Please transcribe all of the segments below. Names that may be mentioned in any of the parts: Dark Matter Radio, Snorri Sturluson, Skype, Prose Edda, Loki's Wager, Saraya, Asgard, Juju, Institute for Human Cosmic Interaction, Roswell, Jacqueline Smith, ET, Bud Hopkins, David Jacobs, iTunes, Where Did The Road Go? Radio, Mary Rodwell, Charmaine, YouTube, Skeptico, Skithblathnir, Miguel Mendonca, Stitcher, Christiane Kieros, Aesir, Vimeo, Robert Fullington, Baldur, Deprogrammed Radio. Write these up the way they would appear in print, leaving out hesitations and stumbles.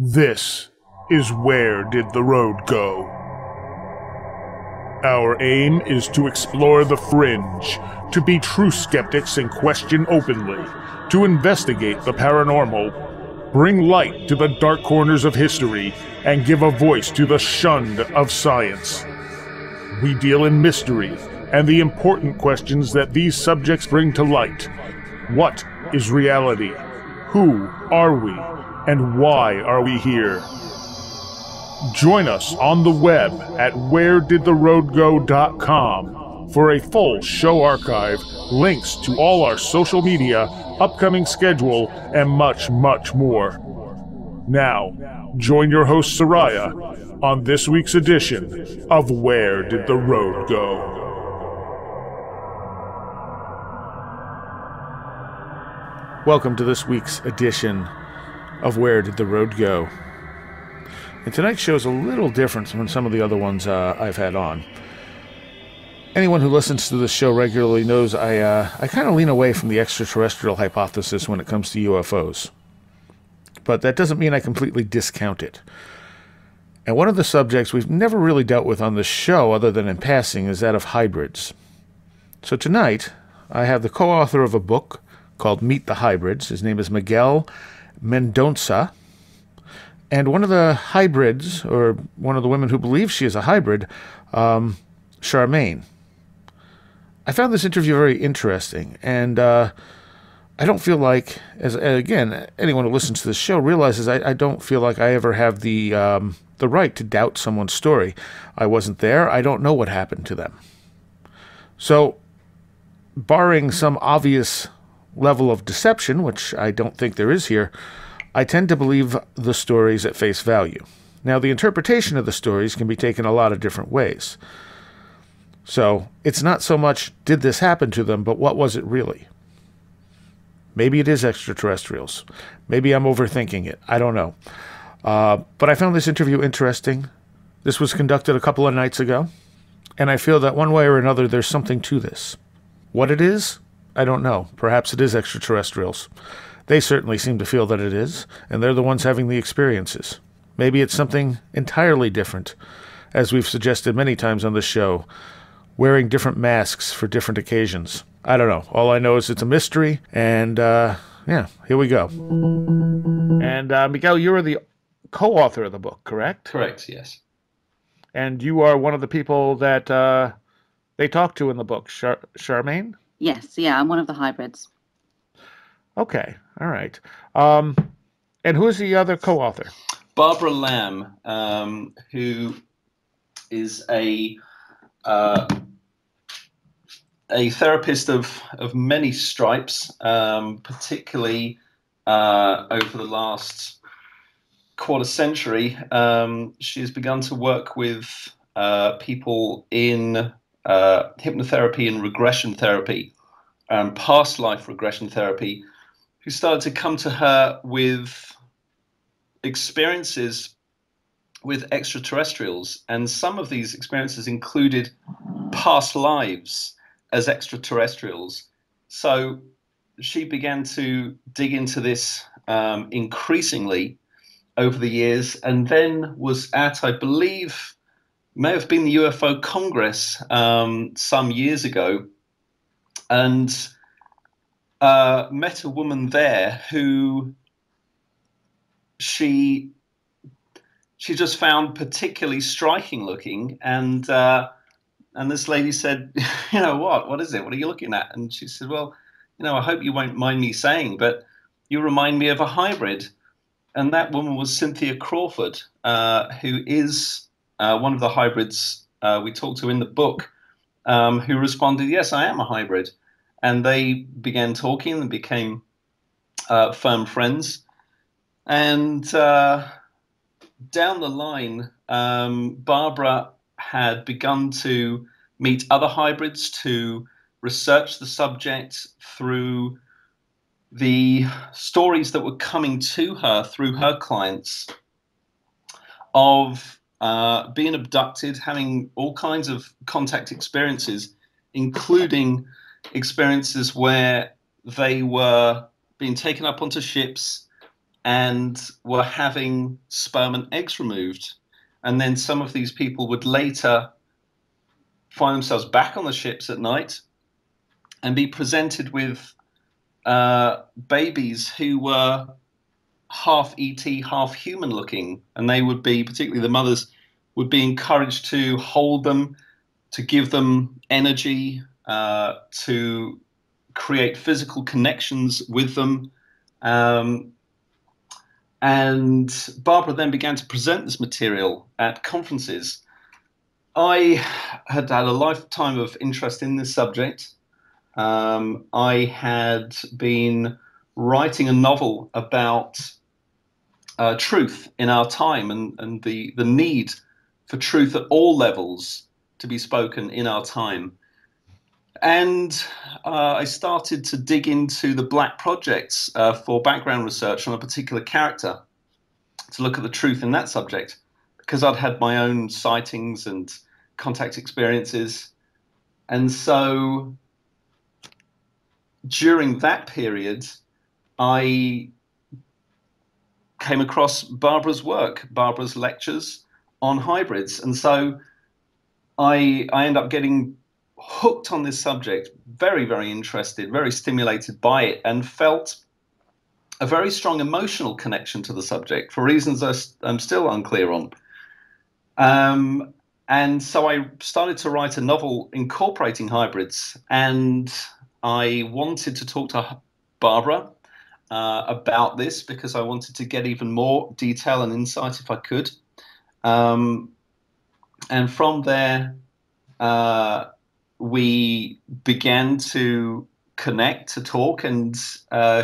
This is Where Did the Road Go? Our aim is to explore the fringe, to be true skeptics and question openly, to investigate the paranormal, bring light to the dark corners of history, and give a voice to the shunned of science. We deal in mystery and the important questions that these subjects bring to light. What is reality? Who are we? And why are we here? Join us on the web at wheredidtheroadgo.com for a full show archive, links to all our social media, upcoming schedule, and much, much more. Now, join your host Saraya on this week's edition of Where Did the Road Go? Welcome to this week's edition of Where Did the Road Go? And tonight's show is a little different from some of the other ones I've had on. Anyone who listens to this show regularly knows I kind of lean away from the extraterrestrial hypothesis when it comes to UFOs. But that doesn't mean I completely discount it. And one of the subjects we've never really dealt with on this show, other than in passing, is that of hybrids. So tonight, I have the co-author of a book called Meet the Hybrids. His name is Miguel Mendonca, and one of the hybrids, or one of the women who believes she is a hybrid, Charmaine. I found this interview very interesting, and I don't feel like, again, anyone who listens to this show realizes I don't feel like I ever have the right to doubt someone's story. I wasn't there. I don't know what happened to them. So, barring some obvious level of deception, which I don't think there is here, I tend to believe the stories at face value. Now, the interpretation of the stories can be taken a lot of different ways. So, it's not so much, did this happen to them, but what was it really? Maybe it is extraterrestrials. Maybe I'm overthinking it. I don't know. But I found this interview interesting. This was conducted a couple of nights ago, and I feel that one way or another there's something to this. What it is? I don't know. Perhaps it is extraterrestrials. They certainly seem to feel that it is, and they're the ones having the experiences. Maybe it's something entirely different, as we've suggested many times on the show, wearing different masks for different occasions. I don't know. All I know is it's a mystery, and yeah, here we go. And Miguel, you are the co-author of the book, correct? Correct, yes. And you are one of the people that they talk to in the book, Charmaine? Yes, yeah, I'm one of the hybrids. Okay, all right. And who's the other co-author? Barbara Lamb, who is a therapist of many stripes, particularly over the last quarter century. She has begun to work with people in hypnotherapy and regression therapy and past life regression therapy, who started to come to her with experiences with extraterrestrials. And some of these experiences included past lives as extraterrestrials. So she began to dig into this increasingly over the years, and then was at, I believe, may have been the UFO Congress some years ago, and met a woman there who she just found particularly striking looking, and this lady said, you know, what is it? What are you looking at? And she said, well, you know, I hope you won't mind me saying, but you remind me of a hybrid. And that woman was Cynthia Crawford, who is one of the hybrids we talked to in the book, who responded, yes, I am a hybrid. And they began talking and became firm friends. And down the line, Barbara had begun to meet other hybrids, to research the subject through the stories that were coming to her through her clients of being abducted, having all kinds of contact experiences, including experiences where they were being taken up onto ships and were having sperm and eggs removed. And then some of these people would later find themselves back on the ships at night and be presented with babies who were half ET, half human looking. And they would be, particularly the mothers, would be encouraged to hold them, to give them energy, to create physical connections with them. And Barbara then began to present this material at conferences. I had had a lifetime of interest in this subject. I had been writing a novel about truth in our time and the need for truth at all levels to be spoken in our time. And I started to dig into the Black Projects for background research on a particular character to look at the truth in that subject, because I'd had my own sightings and contact experiences. And so during that period, I came across Barbara's work, Barbara's lectures on hybrids. And so I ended up getting hooked on this subject, very, very interested, very stimulated by it, and felt a very strong emotional connection to the subject for reasons I'm still unclear on. And so I started to write a novel incorporating hybrids, and I wanted to talk to Barbara about this because I wanted to get even more detail and insight if I could. And from there, we began to connect, to talk, and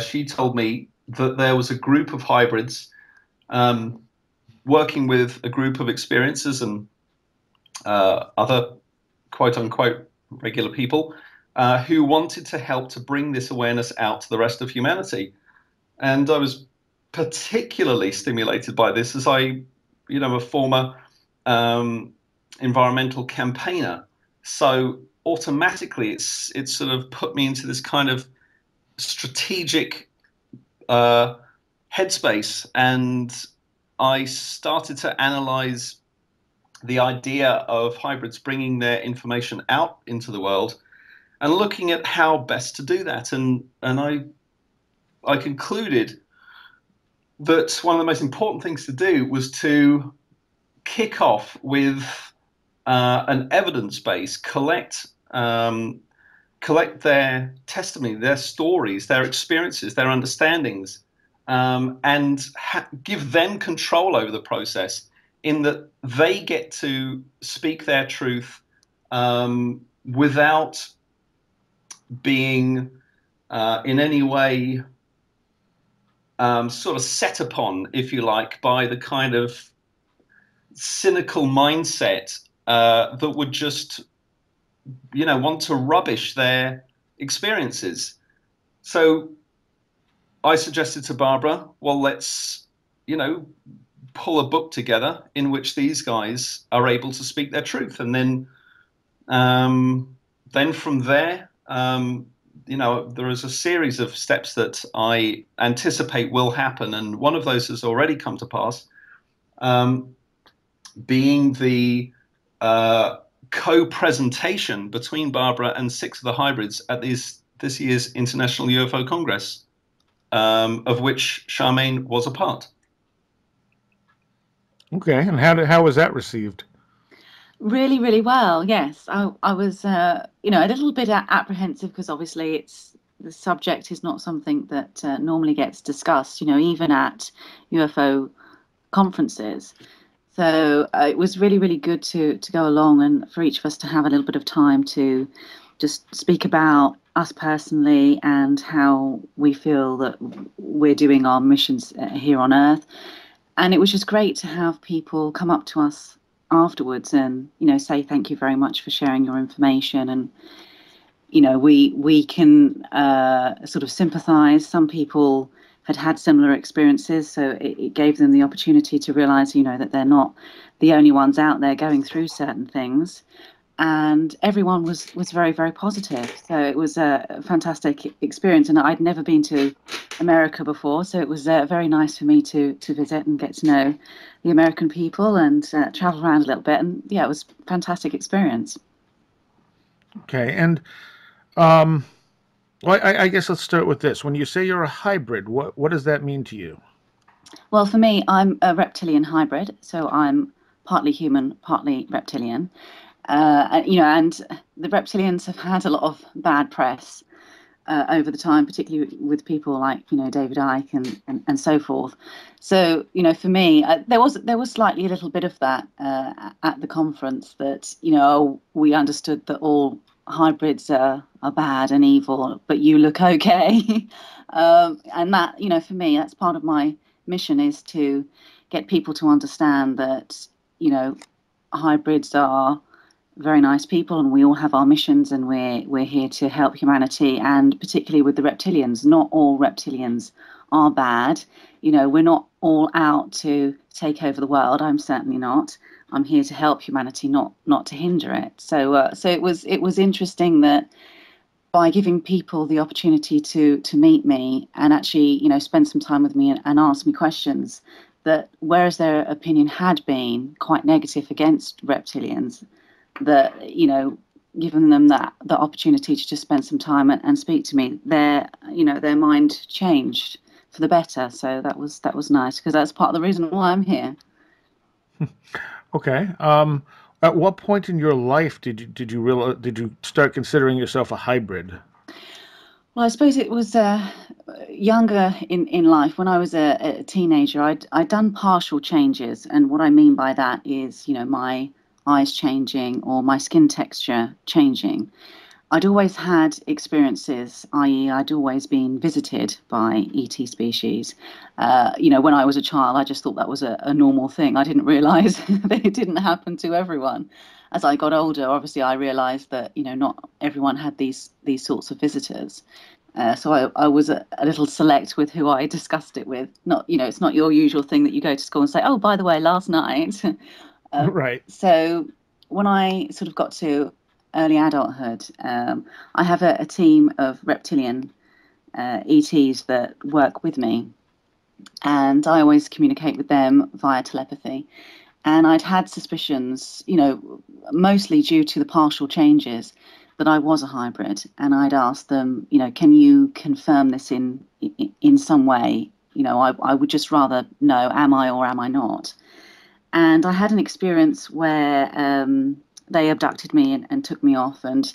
she told me that there was a group of hybrids working with a group of experiencers and other quote-unquote regular people who wanted to help to bring this awareness out to the rest of humanity. And I was particularly stimulated by this as I, you know, a former environmental campaigner. So automatically, it sort of put me into this kind of strategic headspace, and I started to analyze the idea of hybrids bringing their information out into the world, and looking at how best to do that. And I concluded that one of the most important things to do was to kick off with an evidence base, collect their testimony, their stories, their experiences, their understandings, and give them control over the process, in that they get to speak their truth without being in any way sort of set upon, if you like, by the kind of cynical mindset that would just, you know, want to rubbish their experiences. So I suggested to Barbara, well, let's, you know, pull a book together in which these guys are able to speak their truth. And then from there, you know, there is a series of steps that I anticipate will happen. And one of those has already come to pass, being the co-presentation between Barbara and 6 of the hybrids at this year's International UFO Congress, of which Charmaine was a part. Okay, and how was that received? Really, really well, yes. I was, you know, a little bit apprehensive because obviously the subject is not something that normally gets discussed, you know, even at UFO conferences. So it was really, really good to go along and for each of us to have a little bit of time to just speak about us personally and how we feel that we're doing our missions here on Earth. And it was just great to have people come up to us afterwards and, you know, say thank you very much for sharing your information. And, you know, we can sort of sympathise. Some people had similar experiences, so it gave them the opportunity to realise, you know, that they're not the only ones out there going through certain things, and everyone was very, very positive. So it was a fantastic experience, and I'd never been to America before, so it was very nice for me to visit and get to know the American people and travel around a little bit. And yeah, it was a fantastic experience. Okay, and well, I guess let's start with this. When you say you're a hybrid, what does that mean to you? Well, for me, I'm a reptilian hybrid, so I'm partly human, partly reptilian. You know, and the reptilians have had a lot of bad press over the time, particularly with people like, you know, David Icke and so forth. So, you know, for me, there was slightly a little bit of that at the conference, that, you know, we understood that all hybrids are bad and evil, but you look okay. And that, you know, for me, that's part of my mission, is to get people to understand that, you know, hybrids are very nice people, and we all have our missions, and we're here to help humanity, and particularly with the reptilians. Not all reptilians are bad. You know, we're not all out to take over the world. I'm certainly not. I'm here to help humanity, not to hinder it. So so it was interesting that by giving people the opportunity to meet me and actually, you know, spend some time with me and ask me questions, that whereas their opinion had been quite negative against reptilians, that, you know, giving them the opportunity to just spend some time and speak to me, their mind changed for the better. So that was nice, because that's part of the reason why I'm here. Okay. At what point in your life did you start considering yourself a hybrid? Well, I suppose it was younger in life. When I was a teenager, I'd done partial changes, and what I mean by that is, you know, my eyes changing or my skin texture changing. I'd always had experiences, i.e. I'd always been visited by ET species. You know, when I was a child, I just thought that was a normal thing. I didn't realise that it didn't happen to everyone. As I got older, obviously, I realised that, you know, not everyone had these sorts of visitors. So I was a little select with who I discussed it with. Not, you know, it's not your usual thing that you go to school and say, oh, by the way, last night... Right. So when I sort of got to early adulthood, I have a team of reptilian ETs that work with me, and I always communicate with them via telepathy. And I'd had suspicions, you know, mostly due to the partial changes, that I was a hybrid. And I'd asked them, you know, can you confirm this in some way? You know, I would just rather know, am I or am I not? And I had an experience where they abducted me and took me off, and,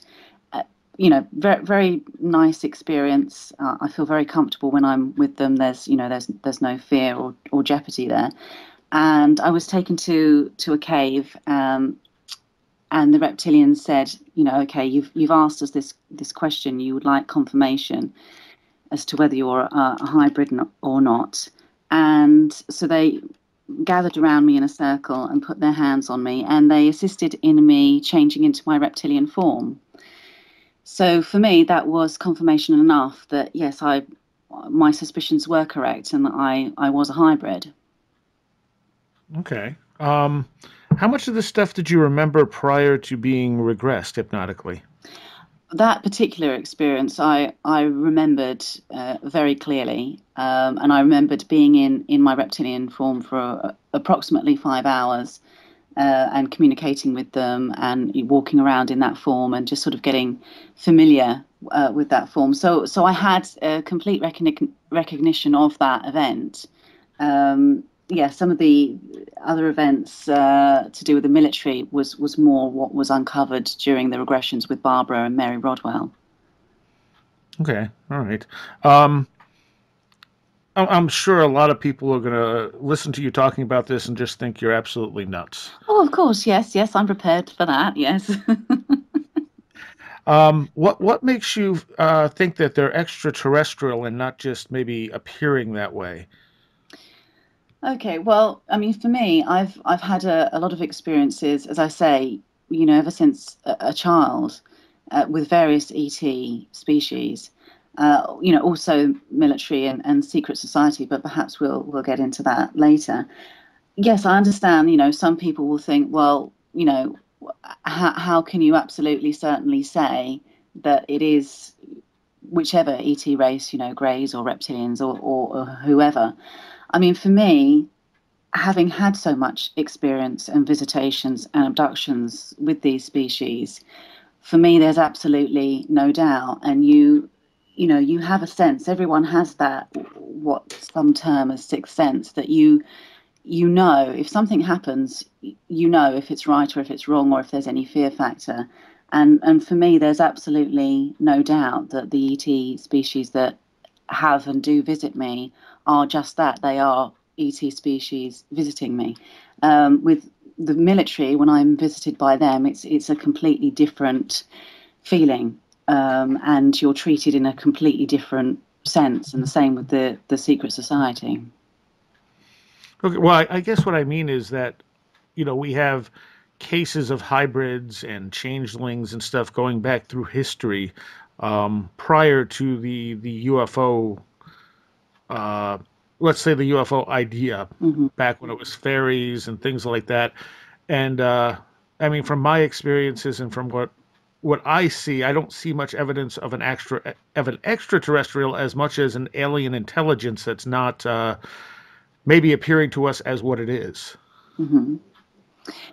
you know, very, very nice experience. I feel very comfortable when I'm with them. There's, you know, there's no fear or jeopardy there. And I was taken to a cave, and the reptilian said, you know, okay, you've asked us this question. You would like confirmation as to whether you're a hybrid or not. And so they gathered around me in a circle and put their hands on me, and they assisted in me changing into my reptilian form. So for me, that was confirmation enough that, yes, my suspicions were correct, and that I was a hybrid. Okay. How much of this stuff did you remember prior to being regressed hypnotically? That particular experience, I remembered very clearly, and I remembered being in my reptilian form for approximately 5 hours, and communicating with them and walking around in that form and just sort of getting familiar with that form. So I had a complete recognition of that event. Yeah, some of the other events to do with the military was more what was uncovered during the regressions with Barbara and Mary Rodwell. Okay, all right. I'm sure a lot of people are going to listen to you talking about this and just think you're absolutely nuts. Oh, of course, yes, I'm prepared for that, yes. What makes you think that they're extraterrestrial and not just maybe appearing that way? Okay, well, I mean, for me, I've had a lot of experiences, as I say, you know, ever since a child, with various ET species, you know, also military and secret society, but perhaps we'll get into that later. Yes, I understand, you know, some people will think, well, you know, how can you absolutely certainly say that it is whichever ET race, you know, greys or reptilians or whoever? I mean, for me, having had so much experience and visitations and abductions with these species, for me, there's absolutely no doubt. And you know, you have a sense, everyone has that, what some term as sixth sense, that you know, if something happens, you know if it's right or if it's wrong or if there's any fear factor. And for me, there's absolutely no doubt that the ET species that have and do visit me are just that. They are ET species visiting me. With the military, when I'm visited by them, it's a completely different feeling, and you're treated in a completely different sense, and the same with the secret society. Okay, well, I guess what I mean is that, you know, we have cases of hybrids and changelings and stuff going back through history, prior to the UFO, let's say the UFO idea, mm-hmm. back when it was fairies and things like that. And I mean, from my experiences and from what I see, I don't see much evidence of an extraterrestrial as much as an alien intelligence that's not maybe appearing to us as what it is. Mm-hmm.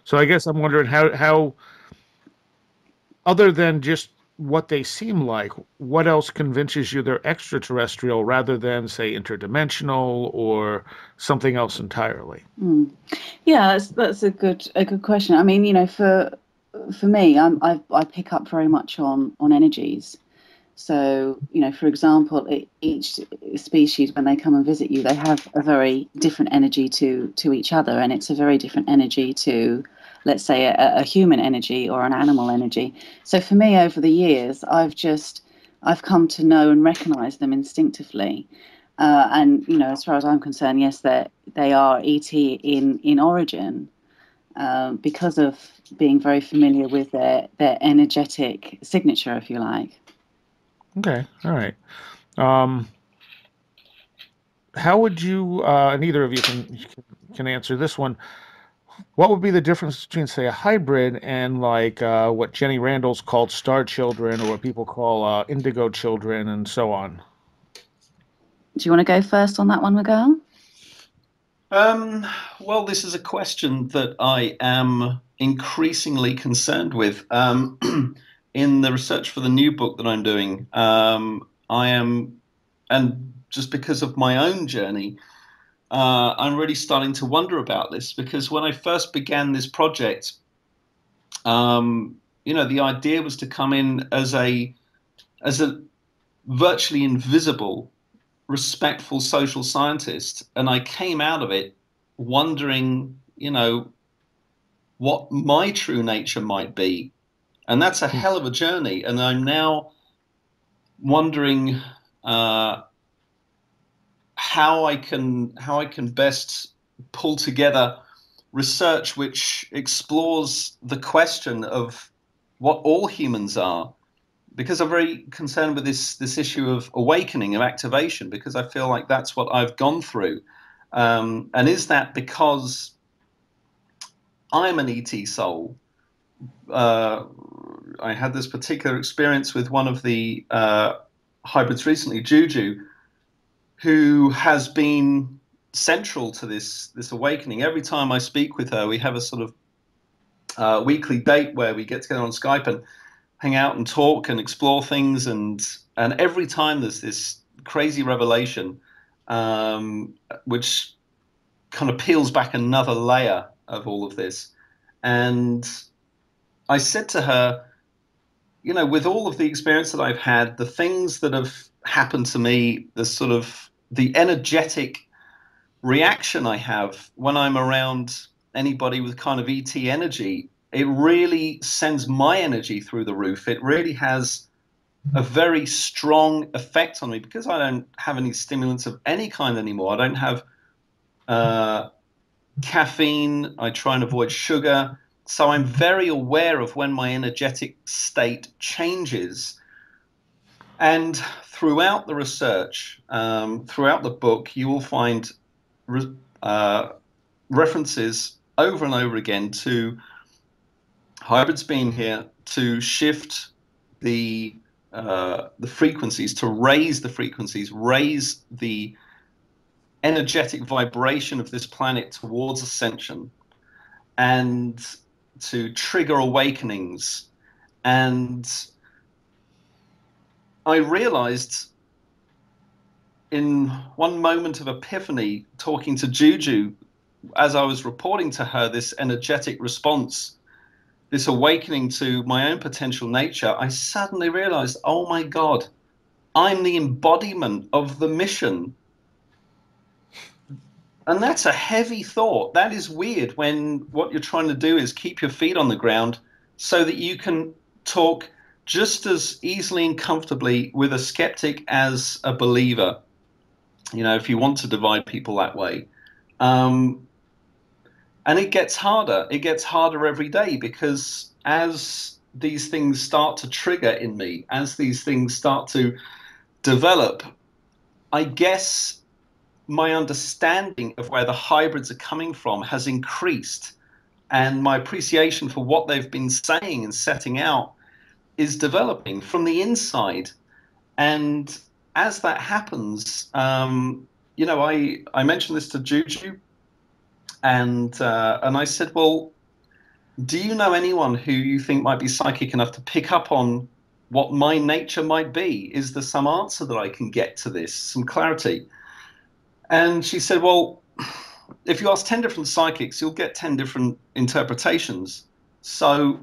So I guess I'm wondering how, other than just what they seem like, what else convinces you they're extraterrestrial rather than, say, interdimensional or something else entirely? Mm. Yeah, that's a good question. I mean, you know, for me, I pick up very much on energies. So, you know, for example, each species, when they come and visit you, they have a very different energy to each other, and it's a very different energy to, let's say, a human energy or an animal energy. So for me, over the years, I've come to know and recognize them instinctively. And, you know, as far as I'm concerned, yes, they are ET in origin, because of being very familiar with their energetic signature, if you like. Okay, all right. How would you, and either of you can answer this one, what would be the difference between, say, a hybrid and, like, what Jenny Randall's called star children, or what people call indigo children, and so on? Do you want to go first on that one, Miguel? Well, this is a question that I am increasingly concerned with. In the research for the new book that I'm doing, I am, and just because of my own journey, I'm really starting to wonder about this, because when I first began this project, you know, the idea was to come in as a virtually invisible, respectful social scientist, and I came out of it wondering, you know, what my true nature might be. And that's a hell of a journey. And I'm now wondering how I can best pull together research which explores the question of what all humans are, because I'm very concerned with this issue of awakening, of activation, because I feel like that's what I've gone through. And is that because I'm an ET soul? I had this particular experience with one of the hybrids recently, Juju, who has been central to this awakening. Every time I speak with her, we have a sort of weekly date where we get together on Skype and hang out and talk and explore things, and every time there's this crazy revelation, which kind of peels back another layer of all of this. And I said to her, you know, with all of the experience that I've had, the things that have happened to me, the sort of the energetic reaction I have when I'm around anybody with kind of ET energy, it really sends my energy through the roof. It really has a very strong effect on me, because I don't have any stimulants of any kind anymore. I don't have caffeine. I try and avoid sugar. So I'm very aware of when my energetic state changes. And throughout the research, throughout the book, you will find references over and over again to Hybrid's been here to shift the frequencies, to raise the frequencies, raise the energetic vibration of this planet towards ascension, and to trigger awakenings. And I realized in one moment of epiphany, talking to Juju, as I was reporting to her this energetic response, this awakening to my own potential nature, I suddenly realized, oh my God, I'm the embodiment of the mission. And that's a heavy thought. That is weird when what you're trying to do is keep your feet on the ground so that you can talk just as easily and comfortably with a skeptic as a believer, you know, if you want to divide people that way. And it gets harder. It gets harder every day, because as these things start to trigger in me, as these things start to develop, I guess my understanding of where the hybrids are coming from has increased, and my appreciation for what they've been saying and setting out is developing from the inside. And as that happens, you know, I mentioned this to Juju, and I said, well, do you know anyone who you think might be psychic enough to pick up on what my nature might be? Is there some answer that I can get to this, some clarity? And she said, well, if you ask 10 different psychics, you'll get 10 different interpretations. So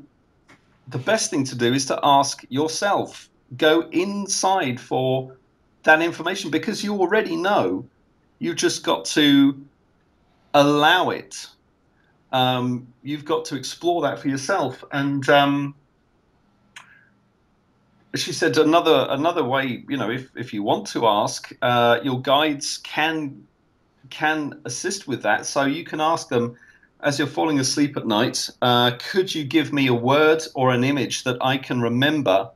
the best thing to do is to ask yourself, go inside for that information, because you already know, you've just got to allow it. You've got to explore that for yourself. And she said another way, you know, if you want to ask, your guides can assist with that. So you can ask them as you're falling asleep at night, could you give me a word or an image that I can remember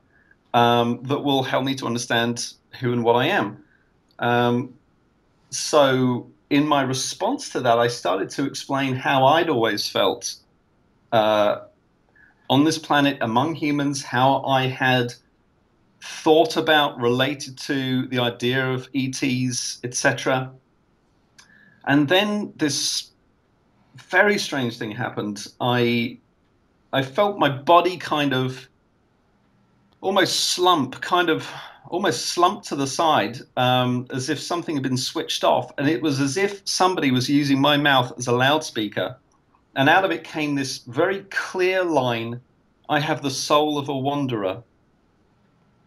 that will help me to understand who and what I am? So in my response to that, I started to explain how I'd always felt on this planet among humans, how I had thought about, related to the idea of ETs, etc. And then this very strange thing happened. I felt my body kind of almost slump, almost slumped to the side, as if something had been switched off. And it was as if somebody was using my mouth as a loudspeaker. And out of it came this very clear line, I have the soul of a wanderer.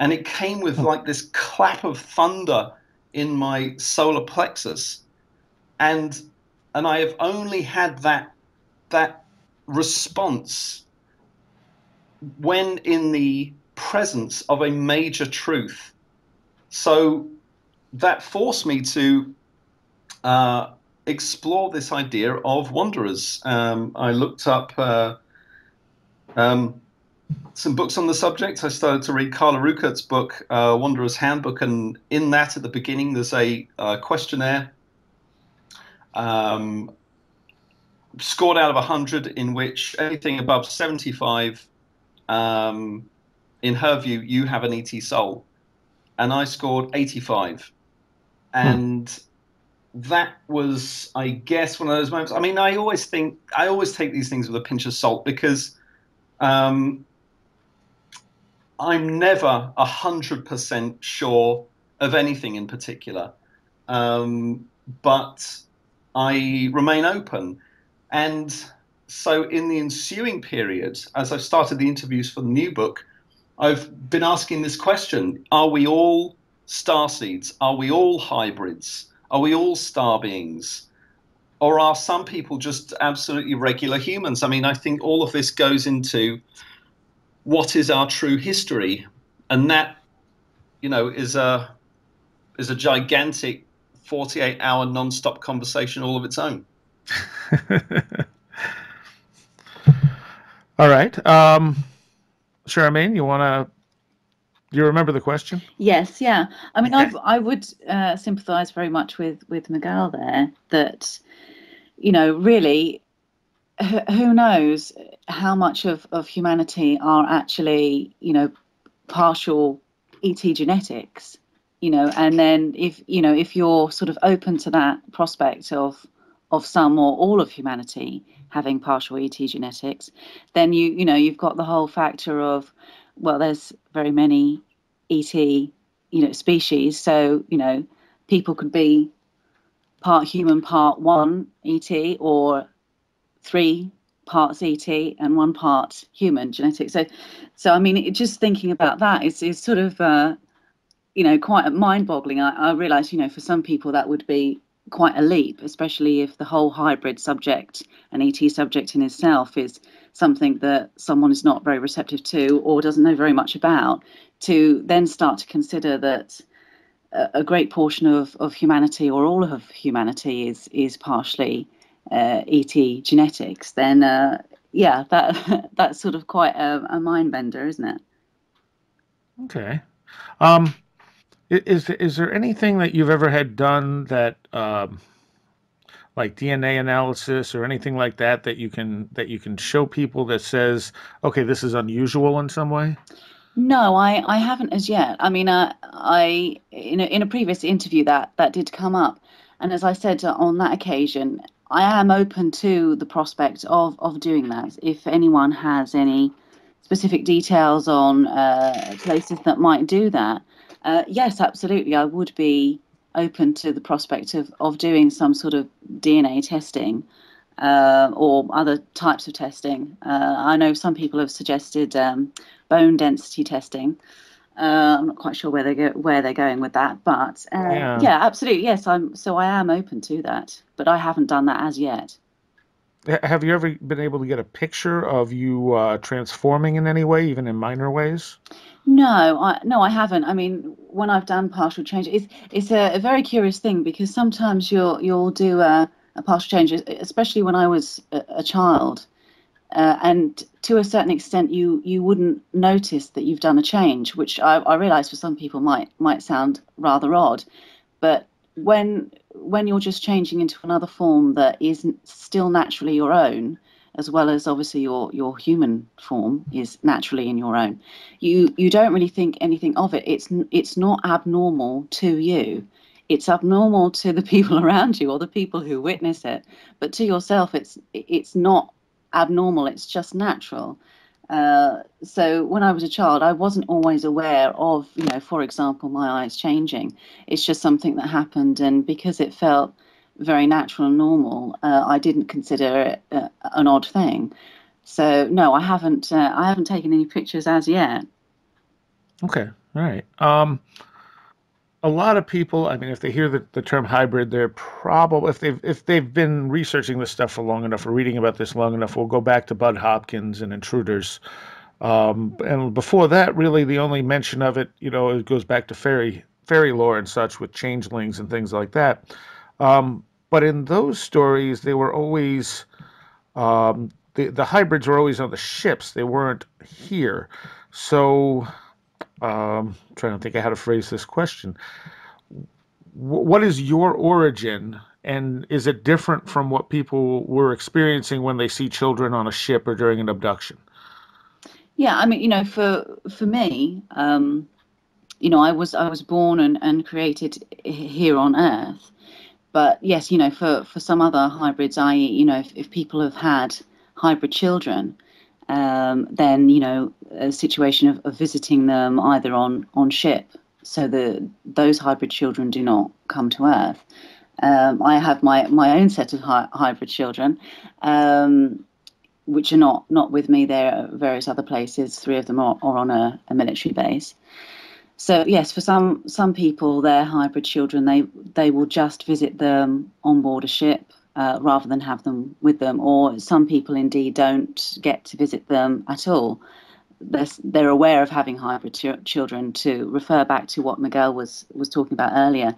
And it came with like this clap of thunder in my solar plexus. And I have only had that response when in the presence of a major truth. So that forced me to explore this idea of wanderers. I looked up some books on the subject. I started to read Carla Ruckert's book, Wanderer's Handbook, and in that, at the beginning, there's a questionnaire scored out of 100, in which anything above 75, in her view, you have an ET soul. And I scored 85. And that was, I guess, one of those moments. I mean, I always take these things with a pinch of salt, because I'm never 100% sure of anything in particular. But I remain open. And so in the ensuing period, as I've started the interviews for the new book, I've been asking this question: are we all starseeds? Are we all hybrids? Are we all star beings? Or are some people just absolutely regular humans? I mean, I think all of this goes into what is our true history, and that, you know, is a gigantic 48-hour non-stop conversation all of its own. All right. Charmaine, you remember the question? Yes, yeah. I mean, okay. I would sympathise very much with Miguel there, that, you know, really who knows how much of humanity are actually, you know, partial ET genetics, you know, and then if, you know, if you're sort of open to that prospect of some or all of humanity having partial ET genetics, then you know, you've got the whole factor of, well, there's very many ET, you know, species, so, you know, people could be part human, part one ET, or 3 parts ET and 1 part human genetics. So I mean, just thinking about that is sort of, you know, quite mind-boggling. I realise, you know, for some people that would be quite a leap, especially if the whole hybrid subject and ET subject in itself is something that someone is not very receptive to or doesn't know very much about, to then start to consider that a great portion of humanity or all of humanity is partially ET genetics, then yeah, that's sort of quite a mind bender, isn't it? Okay. Is there anything that you've ever had done that like DNA analysis or anything like that that you can show people that says, okay, this is unusual in some way? No, I haven't as yet. I mean, I in a previous interview that did come up, and as I said on that occasion, I am open to the prospect of doing that. If anyone has any specific details on places that might do that, yes, absolutely, I would be open to the prospect of doing some sort of DNA testing or other types of testing. I know some people have suggested bone density testing. I'm not quite sure where they're going with that, but yeah, absolutely, yes. I am open to that, but I haven't done that as yet. Have you ever been able to get a picture of you transforming in any way, even in minor ways? No, I haven't. I mean, when I've done partial change, it's a very curious thing, because sometimes you'll do a partial change, especially when I was a child. And to a certain extent, you wouldn't notice that you've done a change, which I realise for some people might sound rather odd. But when you're just changing into another form that is still naturally your own, as well as obviously your human form is naturally in your own, you don't really think anything of it. It's not abnormal to you. It's abnormal to the people around you or the people who witness it. But to yourself, it's not abnormal, it's just natural. So when I was a child, I wasn't always aware of, you know, for example, my eyes changing. It's just something that happened, and because it felt very natural and normal, I didn't consider it an odd thing. So no, I haven't taken any pictures as yet. Okay, all right. A lot of people, I mean, if they hear the term hybrid, they're probably, if they've been researching this stuff for long enough or reading about this long enough, we'll go back to Bud Hopkins and Intruders. And before that, really, the only mention of it, you know, it goes back to fairy lore and such, with changelings and things like that. But in those stories, they were always, the hybrids were always on the ships. They weren't here. So... I'm trying to think of how to phrase this question. What is your origin, and is it different from what people were experiencing when they see children on a ship or during an abduction? Yeah, I mean, you know, for me, you know, I was born and created here on Earth. But yes, you know, for some other hybrids, i.e., you know, if people have had hybrid children, then, you know, a situation of visiting them either on ship, so those hybrid children do not come to Earth. I have my own set of hybrid children, which are not with me. They're at various other places. 3 of them are on a military base. So yes, for some people, their hybrid children, they will just visit them on board a ship, rather than have them with them, or some people indeed don't get to visit them at all. They're aware of having hybrid children, to refer back to what Miguel was talking about earlier,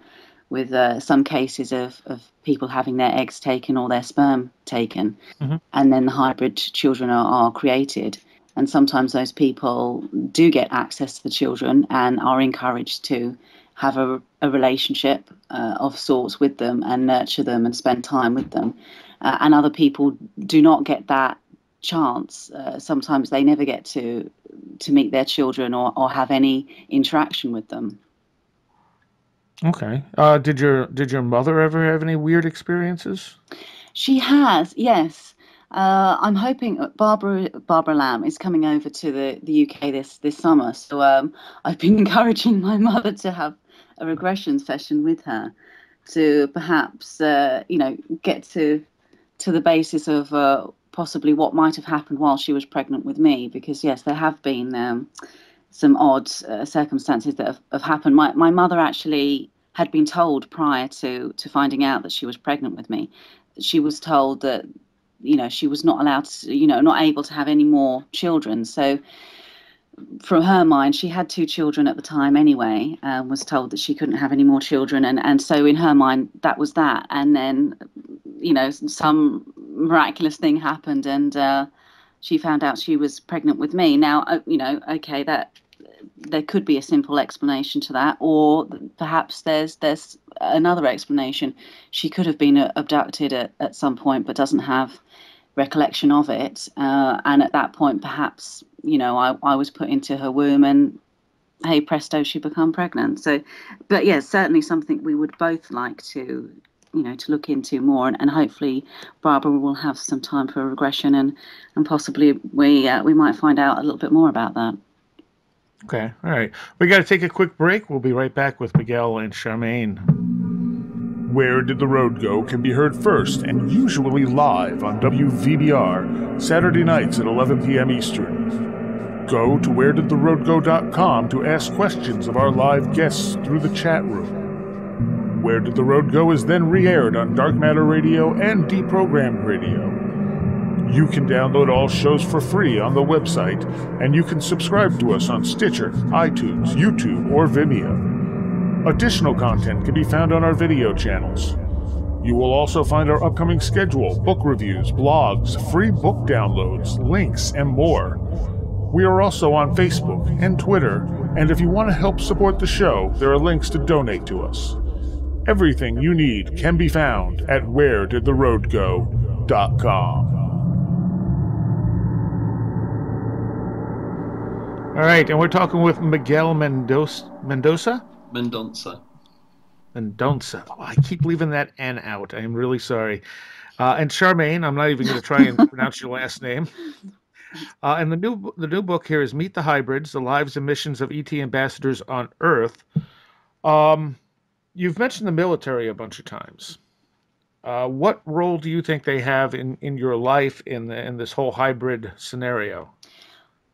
with some cases of people having their eggs taken or their sperm taken, mm-hmm. and then the hybrid children are created. And sometimes those people do get access to the children and are encouraged to have a relationship of sorts with them and nurture them and spend time with them. and other people do not get that chance. Sometimes they never get to meet their children or have any interaction with them. Okay. Did your mother ever have any weird experiences? She has, yes. I'm hoping Barbara Lamb is coming over to the UK this summer, so I've been encouraging my mother to have a regression session with her to perhaps get to the basis of possibly what might have happened while she was pregnant with me, because yes, there have been some odd circumstances that have happened. My mother actually had been told prior to finding out that she was pregnant with me. She was told that she was not allowed to, not able to have any more children. So from her mind, she had two children at the time anyway, and was told that she couldn't have any more children. And so in her mind, that was that. And then, some miraculous thing happened, and she found out she was pregnant with me. Now, okay, that there could be a simple explanation to that, or perhaps there's another explanation. She could have been abducted at some point but doesn't have recollection of it, and at that point perhaps I was put into her womb and hey presto, she become pregnant. So but yeah, certainly something we would both like to look into more, and hopefully Barbara will have some time for a regression, and possibly we might find out a little bit more about that. Okay, all right. We got to take a quick break. We'll be right back with Miguel and Charmaine. Where Did the Road Go? Can be heard first and usually live on WVBR, Saturday nights at 11 p.m. Eastern. Go to wheredidtheroadgo.com to ask questions of our live guests through the chat room. Where Did the Road Go is then re-aired on Dark Matter Radio and Deprogrammed Radio. You can download all shows for free on the website, and you can subscribe to us on Stitcher, iTunes, YouTube, or Vimeo. Additional content can be found on our video channels. You will also find our upcoming schedule, book reviews, blogs, free book downloads, links, and more. We are also on Facebook and Twitter, and if you want to help support the show, there are links to donate to us. Everything you need can be found at wheredidtheroadgo.com. All right, and we're talking with Miguel Mendonca. Oh, I keep leaving that N out. I am really sorry. And Charmaine, I'm not even going to try and pronounce your last name. And the new book here is Meet the Hybrids, The Lives and Missions of ET Ambassadors on Earth. You've mentioned the military a bunch of times. What role do you think they have in your life in this whole hybrid scenario?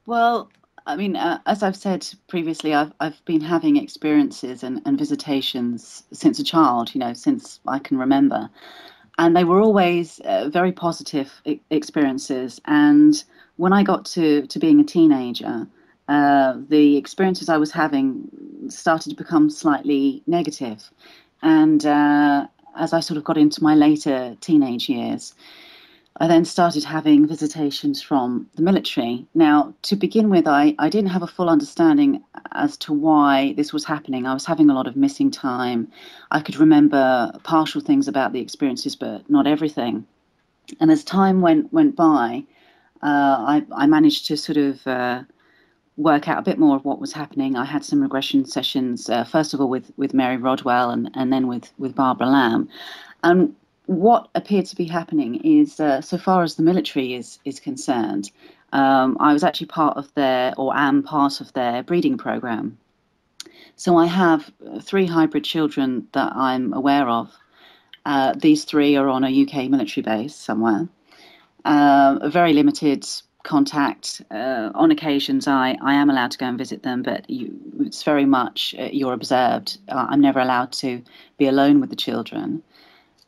Well, I mean, as I've said previously, I've been having experiences and visitations since a child, since I can remember. And they were always very positive experiences. And when I got to being a teenager, the experiences I was having started to become slightly negative. And as I sort of got into my later teenage years, I then started having visitations from the military. Now, to begin with, I didn't have a full understanding as to why this was happening. I was having a lot of missing time. I could remember partial things about the experiences, but not everything. And as time went by, I managed to sort of work out a bit more of what was happening. I had some regression sessions, first of all with Mary Rodwell and then with Barbara Lamb. What appeared to be happening is, so far as the military is concerned, I was actually am part of their breeding program. So I have 3 hybrid children that I'm aware of. These 3 are on a UK military base somewhere. A very limited contact. On occasions, I am allowed to go and visit them, but it's very much you're observed. I'm never allowed to be alone with the children.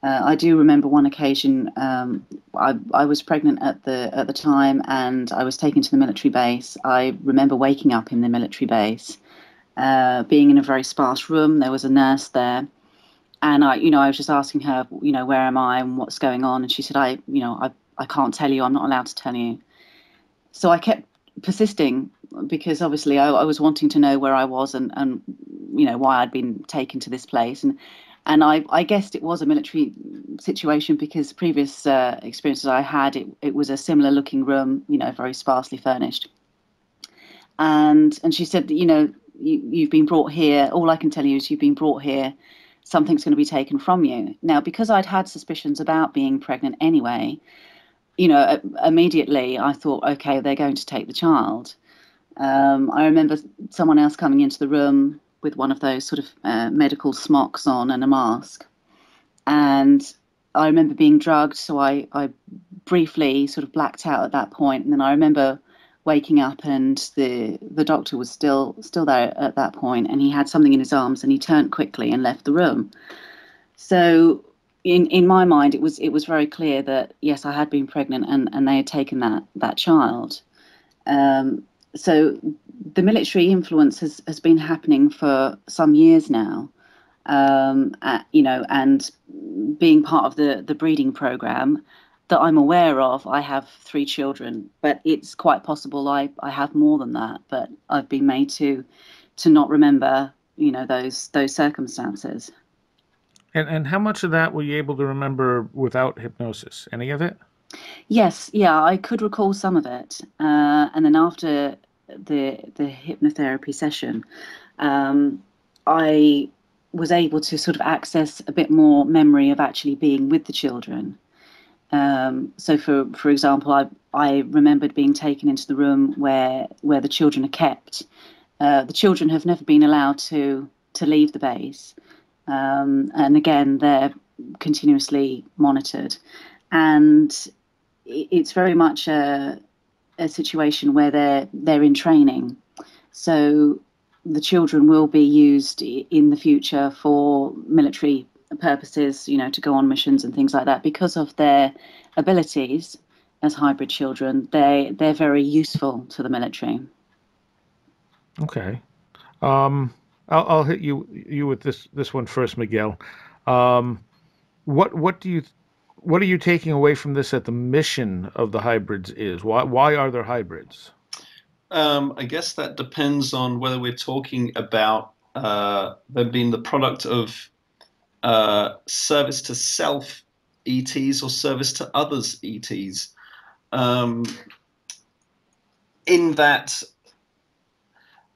I do remember one occasion. I was pregnant at the time, and I was taken to the military base. I remember waking up in the military base, being in a very sparse room. There was a nurse there, and I was just asking her, where am I and what's going on? And she said, I can't tell you. I'm not allowed to tell you. So I kept persisting, because obviously I was wanting to know where I was and why I'd been taken to this place. And And I guessed it was a military situation because previous experiences I had, it was a similar looking room, you know, very sparsely furnished. And she said, that, you know, you've been brought here. All I can tell you is you've been brought here. Something's going to be taken from you. Now, because I'd had suspicions about being pregnant anyway, you know, immediately I thought, OK, they're going to take the child. I remember someone else coming into the room with one of those sort of medical smocks on and a mask. And I remember being drugged, so I briefly sort of blacked out at that point. And then I remember waking up and the doctor was still there at that point, and he had something in his arms and he turned quickly and left the room. So in my mind, it was very clear that, yes, I had been pregnant and they had taken that child. So the military influence has been happening for some years now, you know, and being part of the breeding program that I'm aware of, I have 3 children, but it's quite possible I have more than that. But I've been made to not remember, you know, those circumstances. And how much of that were you able to remember without hypnosis? Any of it? Yes, yeah, I could recall some of it. And then after the hypnotherapy session, I was able to sort of access a bit more memory of actually being with the children. So, for example, I remembered being taken into the room where the children are kept. The children have never been allowed to leave the base. And again, they're continuously monitored. And it's very much a situation where they're in training. So the children will be used in the future for military purposes, you know, to go on missions and things like that. Because of their abilities as hybrid children, they're very useful to the military. Okay. I'll hit you with this one first, Miguel. What are you taking away from this, that the mission of the hybrids is? Why are there hybrids? I guess that depends on whether we're talking about them being the product of service to self ETs or service to others ETs, in that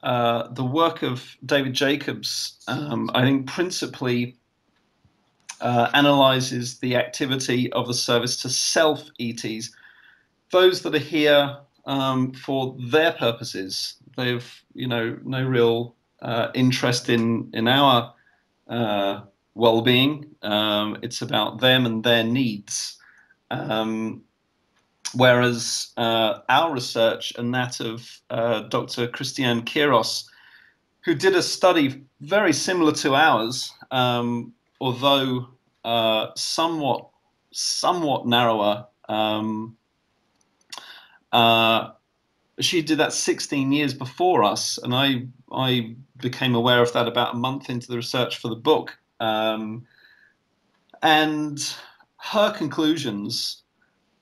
the work of David Jacobs, I think principally analyzes the activity of the service to self ETs, those that are here for their purposes. They've, you know, no real interest in our well-being. It's about them and their needs, whereas our research and that of Dr. Christiane Kieros, who did a study very similar to ours, although somewhat narrower. She did that 16 years before us, and I became aware of that about a month into the research for the book. And her conclusions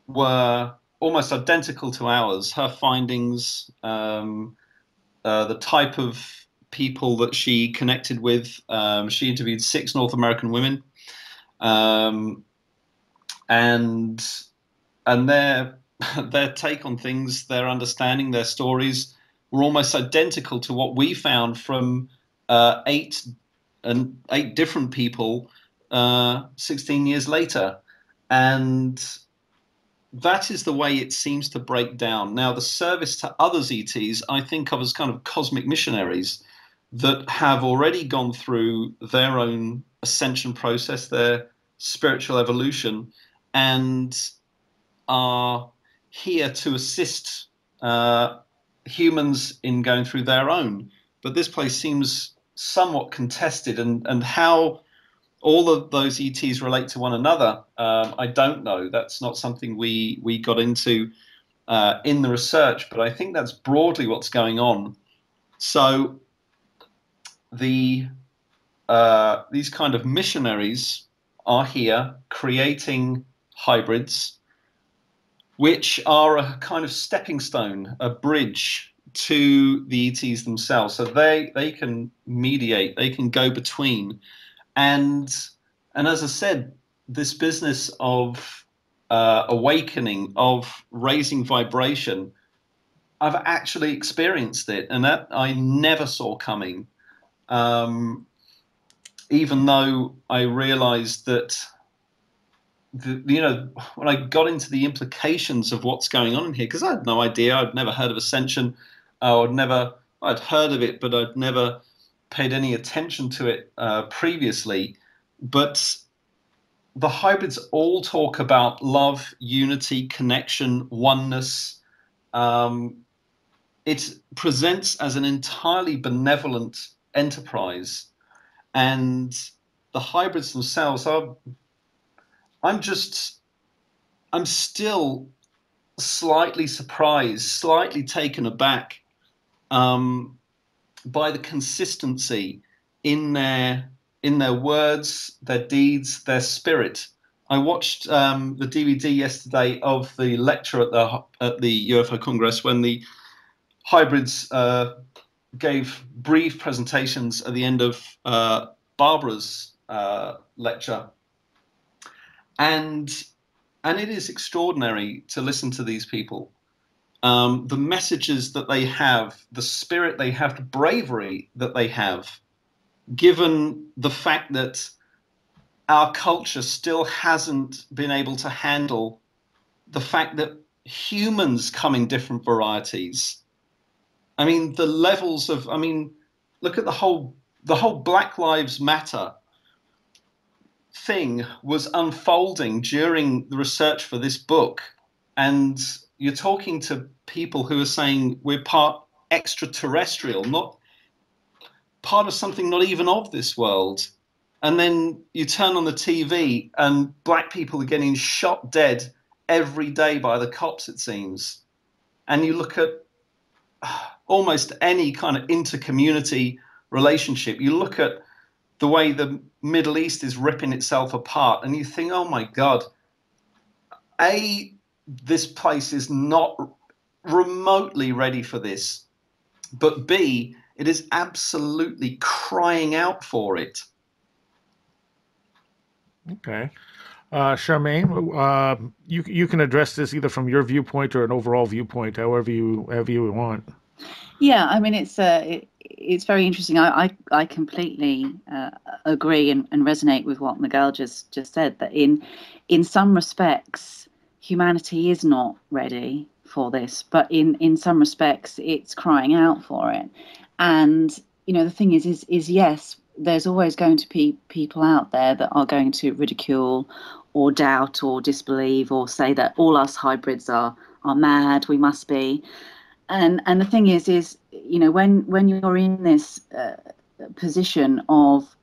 were almost identical to ours. Her findings, the type of people that she connected with, she interviewed 6 North American women, and their take on things, their understanding, their stories were almost identical to what we found from 8 different people 16 years later. And that is the way it seems to break down. Now, the service to others ETs, I think of as kind of cosmic missionaries that have already gone through their own ascension process, their spiritual evolution, and are here to assist humans in going through their own. But this place seems somewhat contested, and how all of those ETs relate to one another, I don't know. That's not something we got into in the research, but I think that's broadly what's going on. So the these kind of missionaries are here creating hybrids, which are a kind of stepping stone, a bridge to the ETs themselves. So they can mediate, they can go between. And And as I said, this business of awakening, of raising vibration, I've actually experienced it, and that I never saw coming. Even though I realized that, when I got into the implications of what's going on in here, because I had no idea, I'd never heard of Ascension, I'd heard of it, but I'd never paid any attention to it previously. But the hybrids all talk about love, unity, connection, oneness. It presents as an entirely benevolent enterprise, and the hybrids themselves are, I'm still slightly surprised, slightly taken aback by the consistency in their words, their deeds, their spirit. I watched the DVD yesterday of the lecture at the UFO Congress when the hybrids gave brief presentations at the end of Barbara's lecture. And it is extraordinary to listen to these people. The messages that they have, the spirit they have, the bravery that they have, given the fact that our culture still hasn't been able to handle the fact that humans come in different varieties. I mean, the levels of, I mean, look at the whole Black Lives Matter thing was unfolding during the research for this book. And you're talking to people who are saying we're part extraterrestrial, not part of something not even of this world. And then you turn on the TV and black people are getting shot dead every day by the cops, it seems. And you look at almost any kind of inter-community relationship. You look at the way the Middle East is ripping itself apart and you think, oh my God, this place is not remotely ready for this, but B, it is absolutely crying out for it. Okay. Charmaine, you can address this either from your viewpoint or an overall viewpoint, however you want. Yeah, I mean, it's very interesting. I completely agree and resonate with what Miguel just said, that in some respects, humanity is not ready for this, but in some respects, it's crying out for it. And, you know, the thing is yes, there's always going to be people out there that are going to ridicule or doubt or disbelieve or say that all us hybrids are mad, we must be. And the thing is, you know, when you're in this position of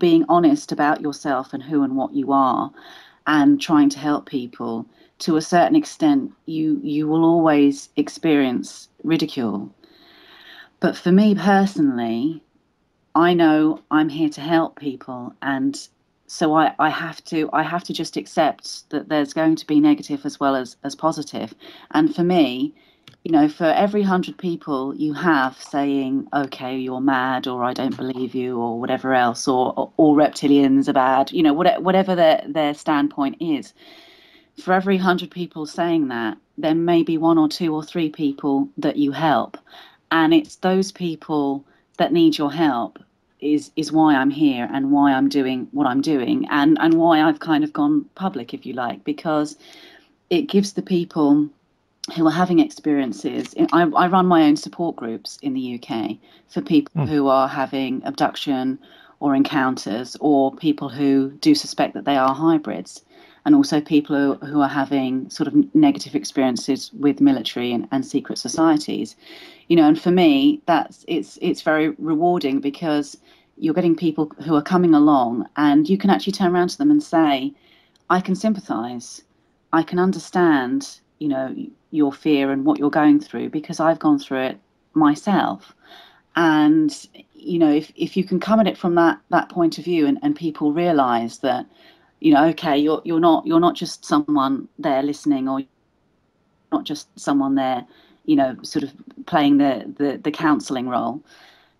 being honest about yourself and who and what you are and trying to help people, to a certain extent, you will always experience ridicule. But for me personally, I know I'm here to help people, and so I have to just accept that there's going to be negative as well as positive. And for me, you know, for every 100 people you have saying, okay, you're mad, or I don't believe you, or whatever else, or all reptilians are bad, you know, whatever their standpoint is, for every 100 people saying that, there may be 1 or 2 or 3 people that you help. And it's those people that need your help is why I'm here and why I'm doing what I'm doing, and why I've kind of gone public, if you like, because it gives the people who are having experiences. I run my own support groups in the UK for people who are having abduction or encounters, or people who do suspect that they are hybrids, and also people who are having sort of negative experiences with military and secret societies. You know, and for me, it's very rewarding, because you're getting people who are coming along and you can actually turn around to them and say, I can sympathize, I can understand, you know, your fear and what you're going through, because I've gone through it myself. And, you know, if you can come at it from that point of view, and people realize that, you know, okay, you're not just someone there listening, or not just someone there, you know, sort of playing the counselling role.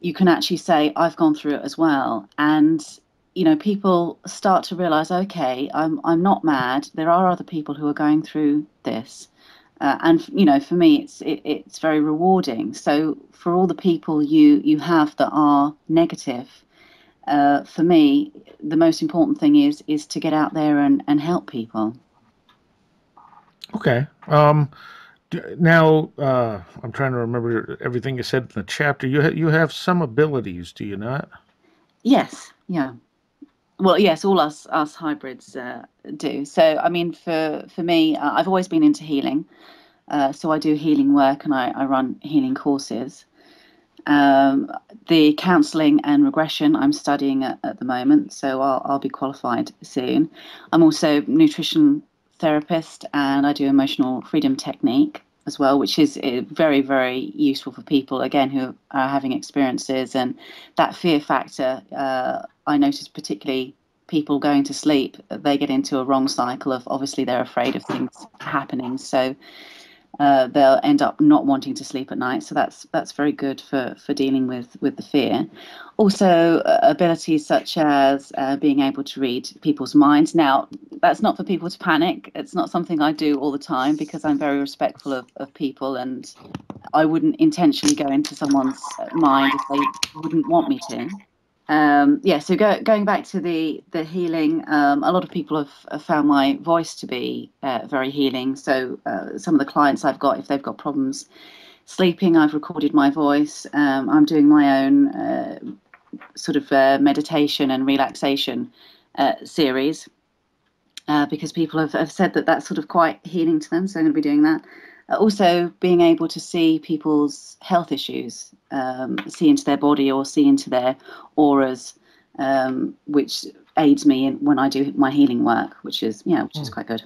You can actually say, I've gone through it as well. And you know, people start to realize, okay, I'm not mad. There are other people who are going through this. And, you know, for me, it's very rewarding. So for all the people you have that are negative, for me, the most important thing is to get out there and help people. Okay. Now, I'm trying to remember everything you said in the chapter. You have some abilities, do you not? Yes. Yeah. Well, yes, all us hybrids do. So, I mean, for me, I've always been into healing. So I do healing work and I run healing courses. The counselling and regression I'm studying at the moment, so I'll be qualified soon. I'm also nutrition therapist and I do emotional freedom technique as well, which is very, very useful for people, again, who are having experiences. And that fear factor, I notice particularly people going to sleep, they get into a wrong cycle of obviously they're afraid of things happening. So they'll end up not wanting to sleep at night. So that's very good for dealing with the fear. Also, abilities such as being able to read people's minds. Now, that's not for people to panic. It's not something I do all the time because I'm very respectful of people and I wouldn't intentionally go into someone's mind if they wouldn't want me to. So going back to the healing, a lot of people have found my voice to be very healing. So some of the clients I've got, if they've got problems sleeping, I've recorded my voice. I'm doing my own meditation and relaxation series because people have said that that's sort of quite healing to them. So I'm going to be doing that. Also, being able to see people's health issues, see into their body or see into their auras, which aids me when I do my healing work, which is quite good.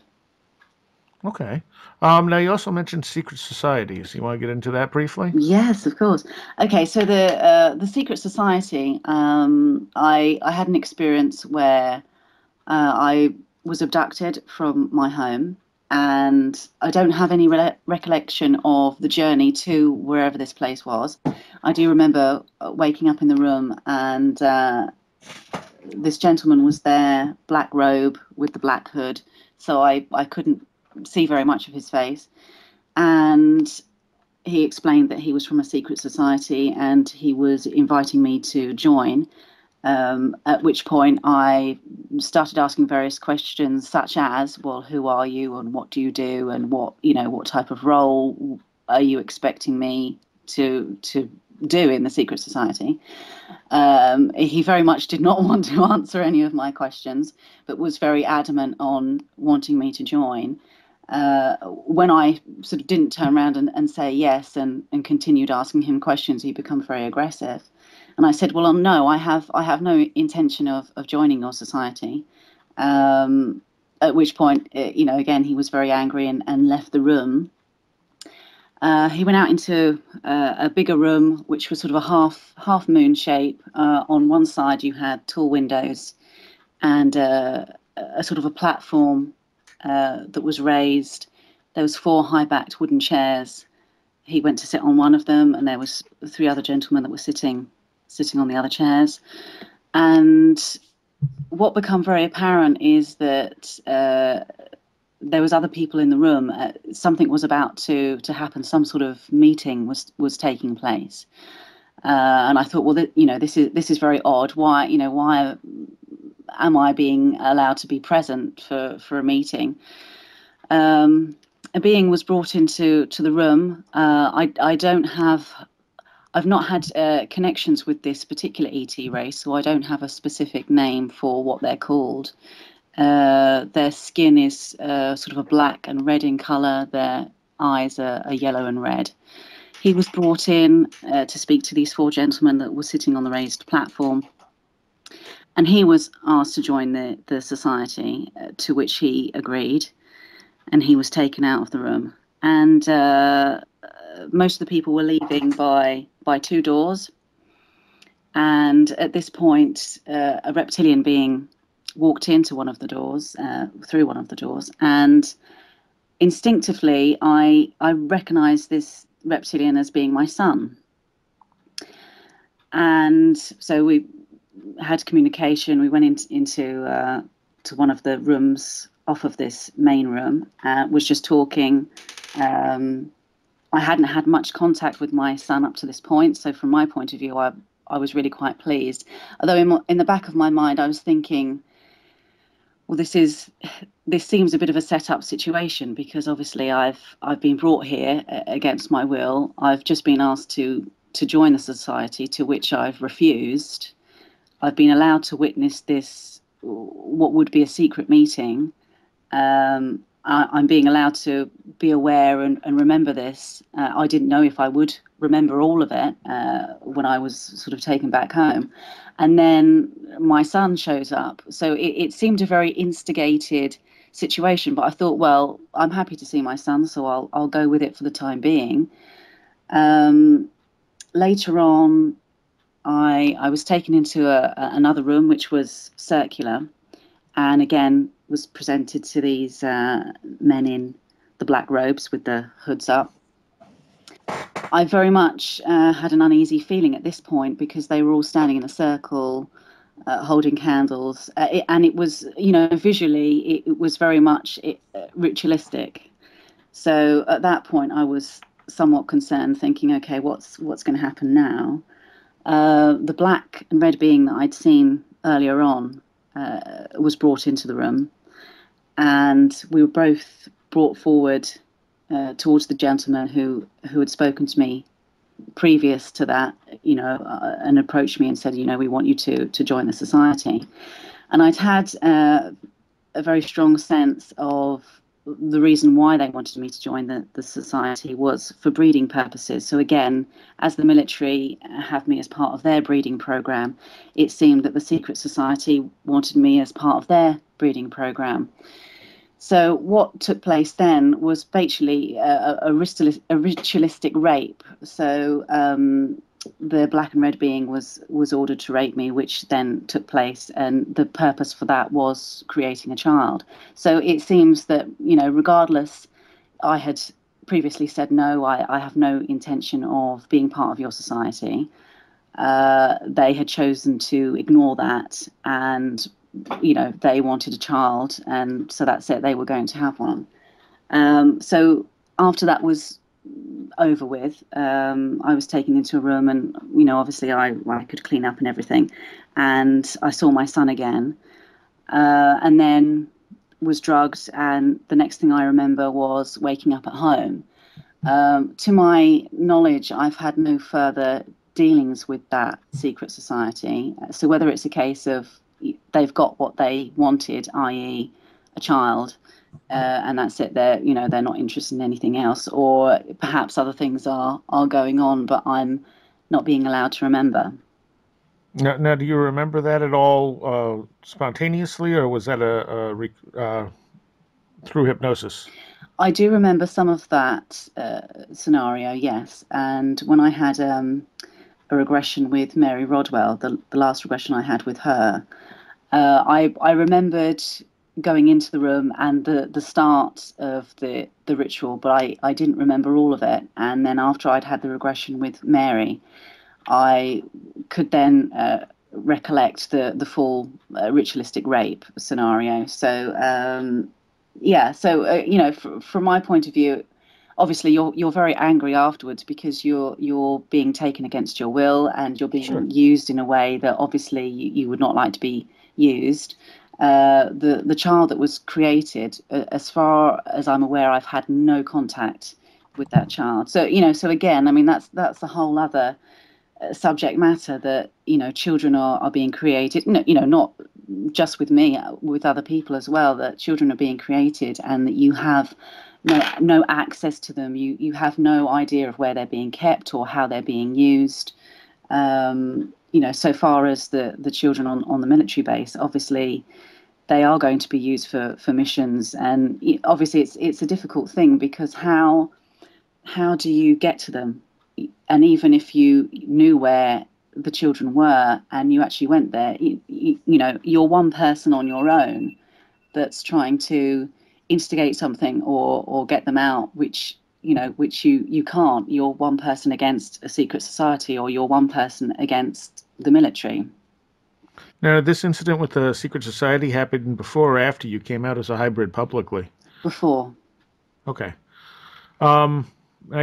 Okay. Now, you also mentioned secret societies. You want to get into that briefly? Yes, of course. Okay, so the secret society, I had an experience where I was abducted from my home. And I don't have any recollection of the journey to wherever this place was. I do remember waking up in the room and this gentleman was there, black robe with the black hood. So I couldn't see very much of his face. And he explained that he was from a secret society and he was inviting me to join. At which point I started asking various questions such as, well, who are you and what do you do and what type of role are you expecting me to do in the secret society? He very much did not want to answer any of my questions, but was very adamant on wanting me to join. When I sort of didn't turn around and say yes and continued asking him questions, he became very aggressive. And I said, well, no, I have no intention of joining your society. At which point, again, he was very angry and left the room. He went out into a bigger room, which was sort of a half moon shape. On one side, you had tall windows and a sort of a platform that was raised. There was 4 high-backed wooden chairs. He went to sit on one of them, and there was 3 other gentlemen that were sitting on the other chairs. And what become very apparent is that there was other people in the room. Something was about to happen. Some sort of meeting was taking place. And I thought, well, this is very odd. Why, why am I being allowed to be present for a meeting? A being was brought into the room. I've not had connections with this particular ET race, so I don't have a specific name for what they're called. Their skin is sort of a black and red in colour. Their eyes are yellow and red. He was brought in to speak to these 4 gentlemen that were sitting on the raised platform. And he was asked to join the society, to which he agreed. And he was taken out of the room. And most of the people were leaving by 2 doors. And at this point, a reptilian being walked into one of the doors, through one of the doors. And instinctively, I recognized this reptilian as being my son. And so we had communication. We went into one of the rooms off of this main room, was just talking. I hadn't had much contact with my son up to this point, so from my point of view, I was really quite pleased. Although in the back of my mind, I was thinking, well, this seems a bit of a set-up situation, because obviously I've been brought here against my will. I've just been asked to join the society, to which I've refused. I've been allowed to witness this, what would be a secret meeting. I'm being allowed to be aware and remember this. I didn't know if I would remember all of it when I was sort of taken back home. And then my son shows up. So it seemed a very instigated situation, but I thought, well, I'm happy to see my son, so I'll go with it for the time being. Later on, I was taken into another room, which was circular, and again was presented to these men in the black robes with the hoods up. I very much had an uneasy feeling at this point, because they were all standing in a circle, holding candles, and it was, you know, visually it was very much ritualistic. So at that point, I was somewhat concerned, thinking, okay, what's going to happen now? The black and red being that I'd seen earlier on was brought into the room, and we were both brought forward towards the gentleman who had spoken to me previous to that, you know, and approached me and said, you know, we want you to join the society. And I'd had a very strong sense of the reason why they wanted me to join the society was for breeding purposes. So again, as the military have me as part of their breeding program, it seemed that the secret society wanted me as part of their breeding program. So what took place then was basically a ritualistic rape. So the black and red being was ordered to rape me, which then took place, and the purpose for that was creating a child. So it seems that, you know, regardless, I had previously said no, I have no intention of being part of your society. They had chosen to ignore that, and, you know, they wanted a child, and so that's it, they were going to have one. So after that was over with, I was taken into a room, and, you know, obviously I could clean up and everything, and I saw my son again, and then was drugged, and the next thing I remember was waking up at home. To my knowledge, I've had no further dealings with that secret society, so whether it's a case of they've got what they wanted, i.e. a child, and that's it, they're not interested in anything else, or perhaps other things are going on, but I'm not being allowed to remember. Now do you remember that at all spontaneously, or was that through hypnosis? I do remember some of that scenario, yes. And when I had a regression with Mary Rodwell, the last regression I had with her, I remembered going into the room and the start of the ritual, but I didn't remember all of it. And then after I'd had the regression with Mary, I could then recollect the full ritualistic rape scenario. So yeah, so you know, from my point of view, obviously you're very angry afterwards, because you're being taken against your will, and you're being used in a way that obviously you would not like to be used. The child that was created, as far as I'm aware, I've had no contact with that child. So, you know, so again, I mean, that's a whole other subject matter, that, you know, children are being created, you know, not just with me, with other people as well, that children are being created, and that you have no access to them. You have no idea of where they're being kept or how they're being used. You know, so far as the children on the military base, obviously they are going to be used for missions, and obviously it's a difficult thing, because how do you get to them? And even if you knew where the children were and you actually went there, you know, you're one person on your own that's trying to instigate something or get them out, which, you know, which you can't. You're one person against a secret society, or you're one person against the military. Now, this incident with the secret society happened before or after you came out as a hybrid publicly? Before. Okay. I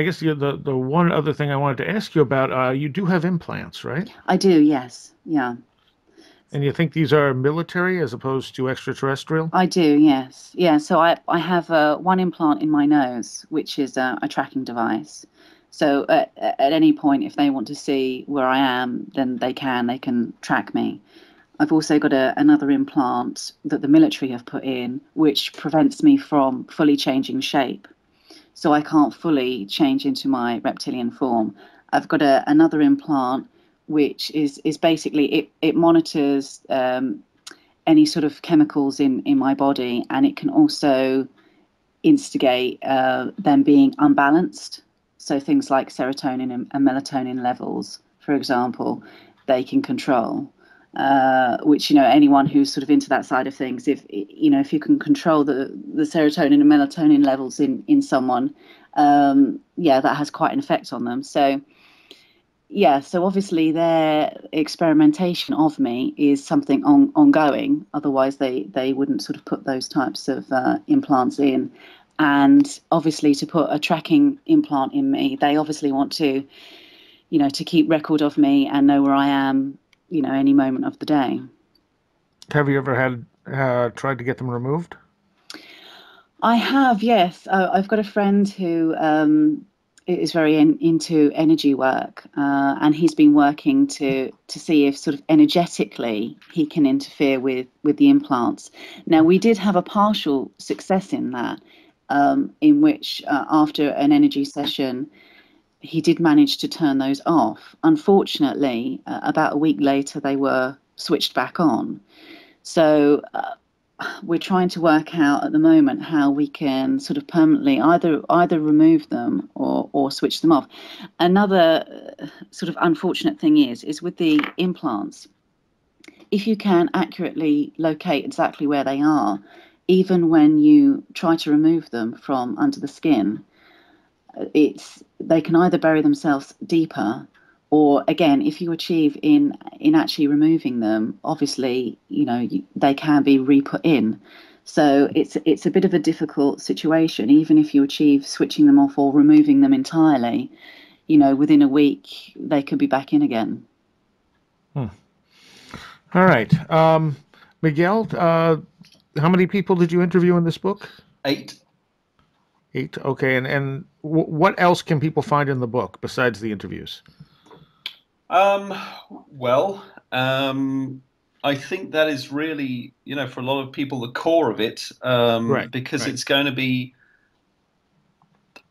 guess the one other thing I wanted to ask you about, you do have implants, right? I do, yes. Yeah. And you think these are military as opposed to extraterrestrial? I do, yes. Yeah, so I have one implant in my nose, which is a tracking device. So at any point, if they want to see where I am, then they can track me. I've also got another implant that the military have put in, which prevents me from fully changing shape. So I can't fully change into my reptilian form. I've got another implant, which is basically, it monitors any sort of chemicals in my body, and it can also instigate them being unbalanced. So things like serotonin and melatonin levels, for example, they can control, which, you know, anyone who's sort of into that side of things, if, you know, if you can control the serotonin and melatonin levels in someone, yeah, that has quite an effect on them. So, yeah, so obviously their experimentation of me is something ongoing. Otherwise, they wouldn't sort of put those types of implants in. And obviously, to put a tracking implant in me, they obviously want to, you know, to keep record of me and know where I am, you know, any moment of the day. Have you ever had tried to get them removed? I have, yes. I've got a friend who is very into energy work, and he's been working to see if sort of energetically he can interfere with the implants. Now, we did have a partial success in that, in which after an energy session, he did manage to turn those off. Unfortunately, about a week later, they were switched back on. So we're trying to work out at the moment how we can sort of permanently either remove them or switch them off. Another sort of unfortunate thing is with the implants, if you can accurately locate exactly where they are, even when you try to remove them from under the skin, they can either bury themselves deeper, or again, if you achieve in actually removing them, obviously, you know, they can be re-put in. So it's a bit of a difficult situation. Even if you achieve switching them off or removing them entirely, you know, within a week they could be back in again. All right. Miguel, how many people did you interview in this book? 8. 8. Okay, and what else can people find in the book besides the interviews? I think that is really, you know, for a lot of people, the core of it, because it's going to be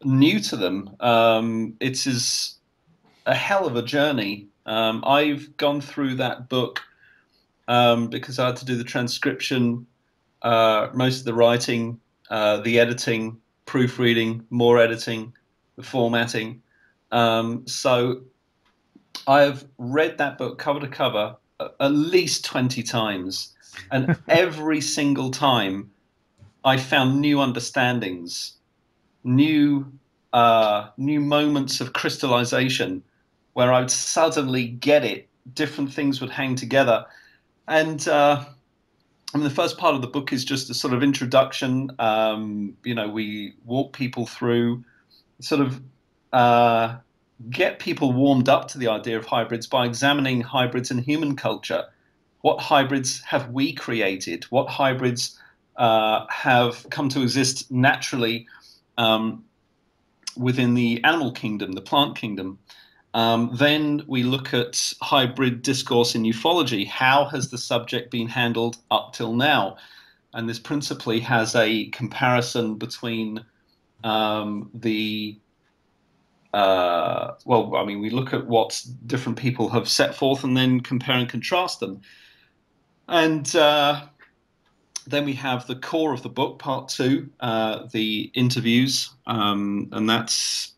new to them. It is a hell of a journey. I've gone through that book because I had to do the transcription, most of the writing, the editing, proofreading, more editing, the formatting. So I've read that book cover to cover at least 20 times, and every single time I found new understandings, new moments of crystallization where I would suddenly get it, different things would hang together. And I mean, the first part of the book is just a sort of introduction. You know, we walk people through sort of get people warmed up to the idea of hybrids by examining hybrids in human culture. What hybrids have we created? What hybrids have come to exist naturally within the animal kingdom, the plant kingdom? Then we look at hybrid discourse in ufology. How has the subject been handled up till now? And this principally has a comparison between we look at what different people have set forth and then compare and contrast them. And then we have the core of the book, part 2, the interviews, and that's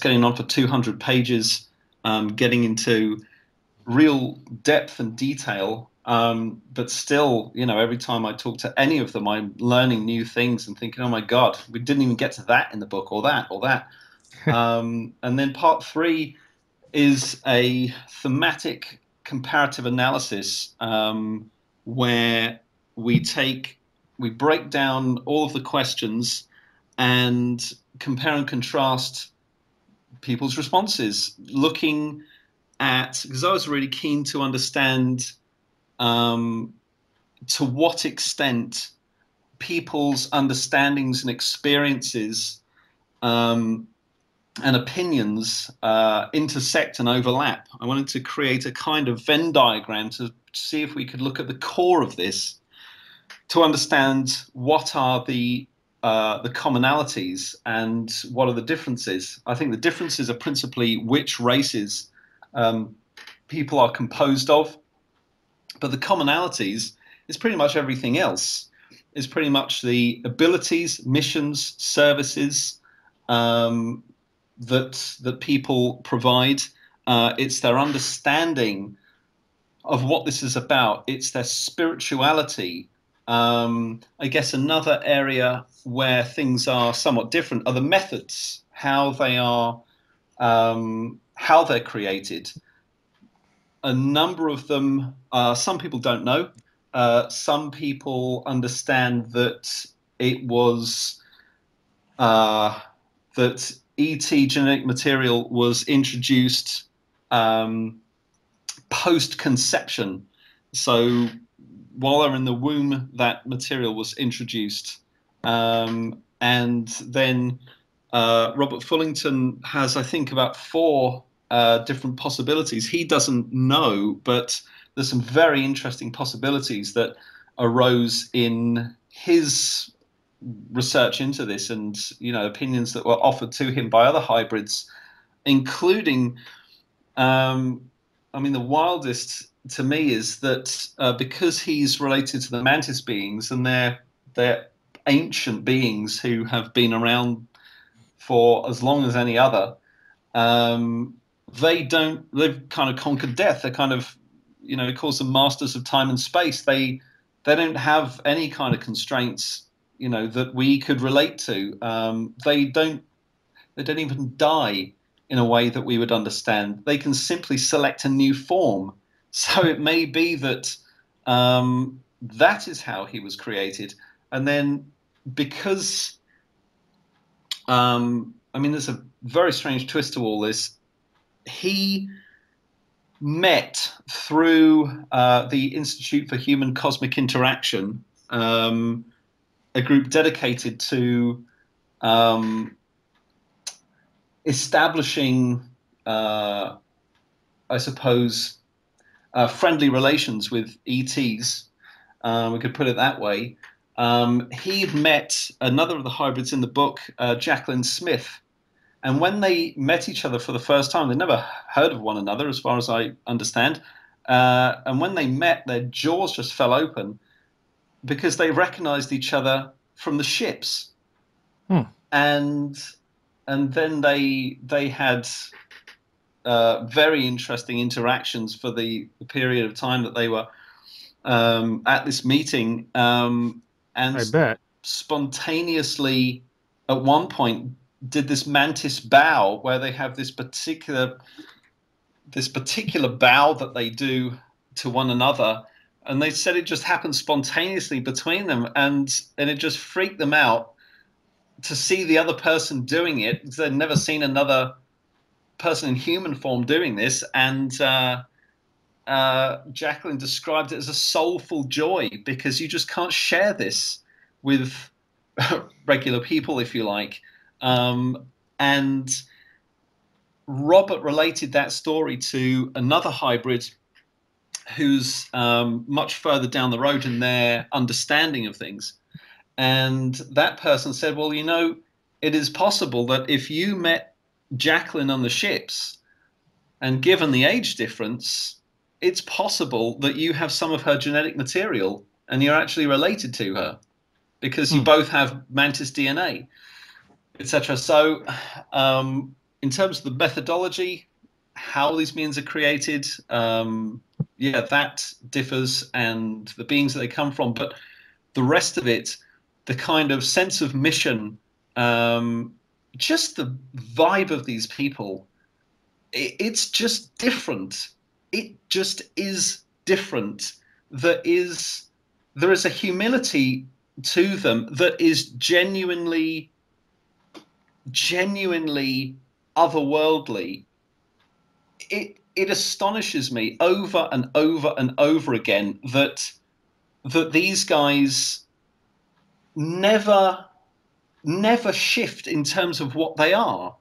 getting on for 200 pages, getting into real depth and detail. But still, you know, every time I talk to any of them, I'm learning new things and thinking, oh my God, we didn't even get to that in the book, or that, or that. And then part 3 is a thematic comparative analysis where we break down all of the questions and compare and contrast people's responses, looking at, because I was really keen to understand to what extent people's understandings and experiences and opinions intersect and overlap. I wanted to create a kind of Venn diagram to see if we could look at the core of this to understand what are the commonalities and what are the differences. I think the differences are principally which races people are composed of, but the commonalities is pretty much everything else. It's pretty much the abilities, missions, services that people provide. It's their understanding of what this is about. It's their spirituality. I guess another area where things are somewhat different are the methods, how they're created. A number of them, some people don't know. Some people understand that it was that ET genetic material was introduced post-conception. So while they're in the womb, that material was introduced. And then Robert Fullington has, I think, about 4 different possibilities. He doesn't know, but there's some very interesting possibilities that arose in his research into this, and opinions that were offered to him by other hybrids, including I mean the wildest to me is that because he's related to the mantis beings, and they're ancient beings who have been around for as long as any other, they've kind of conquered death. They're kind of, it calls them masters of time and space. They don't have any kind of constraints, that we could relate to. They don't even die in a way that we would understand. They can simply select a new form. So it may be that that is how he was created. And then because, I mean, there's a very strange twist to all this. He met through the Institute for Human Cosmic Interaction, a group dedicated to establishing, I suppose, friendly relations with ETs. We could put it that way. He met another of the hybrids in the book, Jacqueline Smith. And when they met each other for the first time, they never heard of one another, as far as I understand. And when they met, their jaws just fell open because they recognized each other from the ships. Hmm. And then they had very interesting interactions for the period of time that they were at this meeting. And I bet. Spontaneously, at one point, did this mantis bow, where they have this particular bow that they do to one another, and they said it just happened spontaneously between them, and it just freaked them out to see the other person doing it, because they'd never seen another person in human form doing this. And Jacqueline described it as a soulful joy, because you just can't share this with regular people, if you like. And Robert related that story to another hybrid who's much further down the road in their understanding of things. And that person said, well, it is possible that if you met Jacqueline on the ships, and given the age difference, it's possible that you have some of her genetic material and you're actually related to her, because you both have mantis DNA, etc. So in terms of the methodology, how these means are created, yeah, that differs, and the beings that they come from. But the rest of it, the kind of sense of mission, just the vibe of these people, it's just different. it just is different. There is a humility to them that is genuinely otherworldly. It astonishes me over and over and over again that these guys never shift in terms of what they are.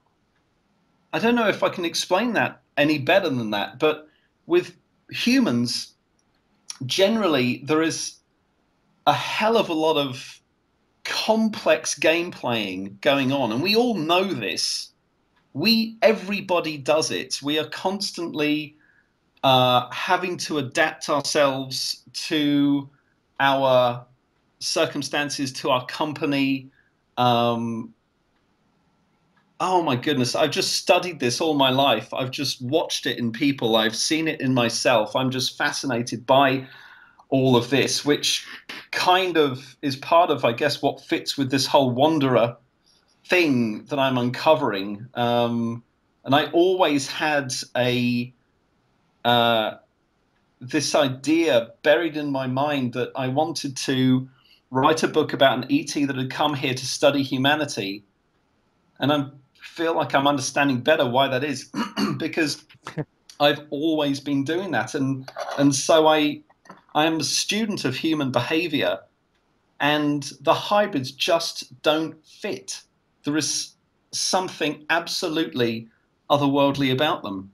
I don't know if I can explain that any better than that, but with humans, generally, there is a hell of a lot of complex game playing going on, and we all know this. Everybody does it. We are constantly having to adapt ourselves to our circumstances, to our company. Oh my goodness, I've just studied this all my life. I've just watched it in people. I've seen it in myself. I'm just fascinated by all of this, which kind of is part of, I guess, what fits with this whole wanderer thing that I'm uncovering. And I always had this idea buried in my mind that I wanted to write a book about an ET that had come here to study humanity. And I feel like I'm understanding better why that is, because I've always been doing that. And so I am a student of human behavior, and the hybrids just don't fit. There is something absolutely otherworldly about them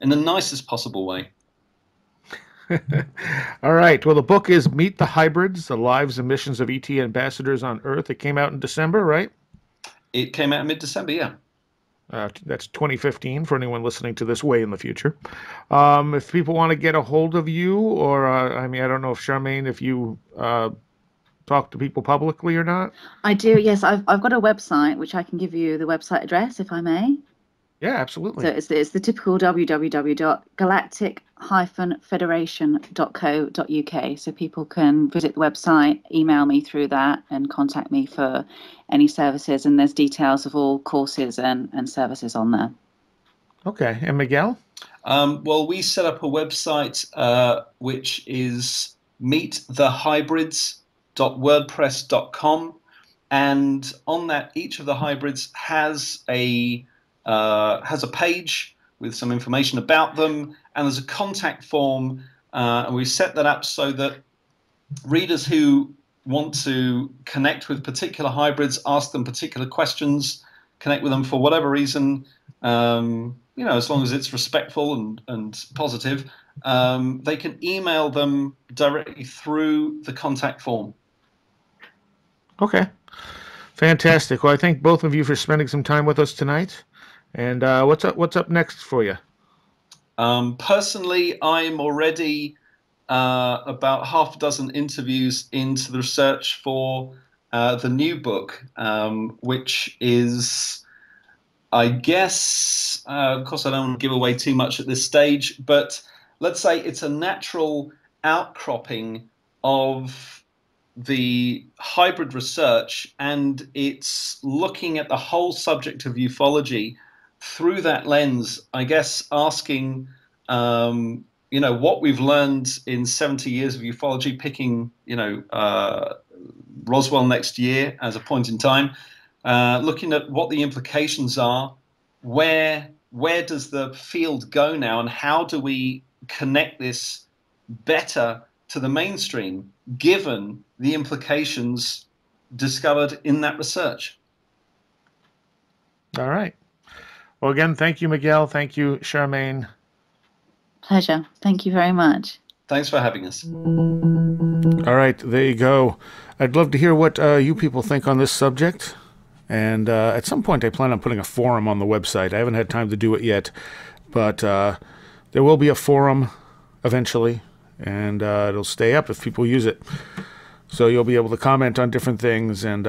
in the nicest possible way. All right. Well, the book is Meet the Hybrids, The Lives and Missions of ET Ambassadors on Earth. It came out in December, right? It came out in mid-December, yeah. That's 2015 for anyone listening to this way in the future. If people want to get a hold of you, or I mean, I don't know if Charmaine, if you talk to people publicly or not. I do, yes. I've got a website, which I can give you the website address, if I may. Yeah, absolutely. So it's the typical www.galactic-federation.co.uk. So people can visit the website, email me through that, and contact me for any services. And there's details of all courses and services on there. Okay. And Miguel? Well, we set up a website which is meetthehybrids.wordpress.com. And on that, each of the hybrids has a page with some information about them, and there's a contact form, and we set that up so that readers who want to connect with particular hybrids, ask them particular questions, connect with them for whatever reason, you know, as long as it's respectful and positive, they can email them directly through the contact form. Okay, fantastic. Well, I thank both of you for spending some time with us tonight. And what's up next for you? Personally, I'm already about half a dozen interviews into the research for the new book, which is, I guess, of course I don't want to give away too much at this stage, but let's say it's a natural outcropping of the hybrid research, and it's looking at the whole subject of ufology through that lens, I guess, asking, you know, what we've learned in 70 years of ufology, picking, you know, Roswell next year as a point in time, looking at what the implications are, where does the field go now, and how do we connect this better to the mainstream, given the implications discovered in that research. All right. Well, again, thank you, Miguel. Thank you, Charmaine. Pleasure. Thank you very much. Thanks for having us. All right. There you go. I'd love to hear what you people think on this subject. And at some point, I plan on putting a forum on the website. I haven't had time to do it yet, but there will be a forum eventually, and it'll stay up if people use it. So you'll be able to comment on different things, and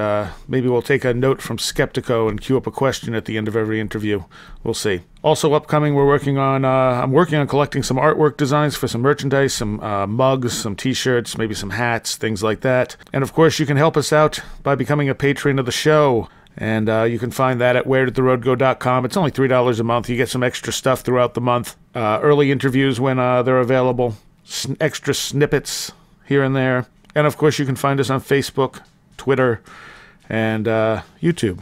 maybe we'll take a note from Skeptico and queue up a question at the end of every interview. We'll see. Also upcoming, we're working on, I'm working on collecting some artwork designs for some merchandise, some mugs, some t-shirts, maybe some hats, things like that. And of course, you can help us out by becoming a patron of the show. And you can find that at wheredidtheroadgo.com. It's only $3 a month. You get some extra stuff throughout the month. Early interviews when they're available. Extra snippets here and there. And, of course, you can find us on Facebook, Twitter, and YouTube.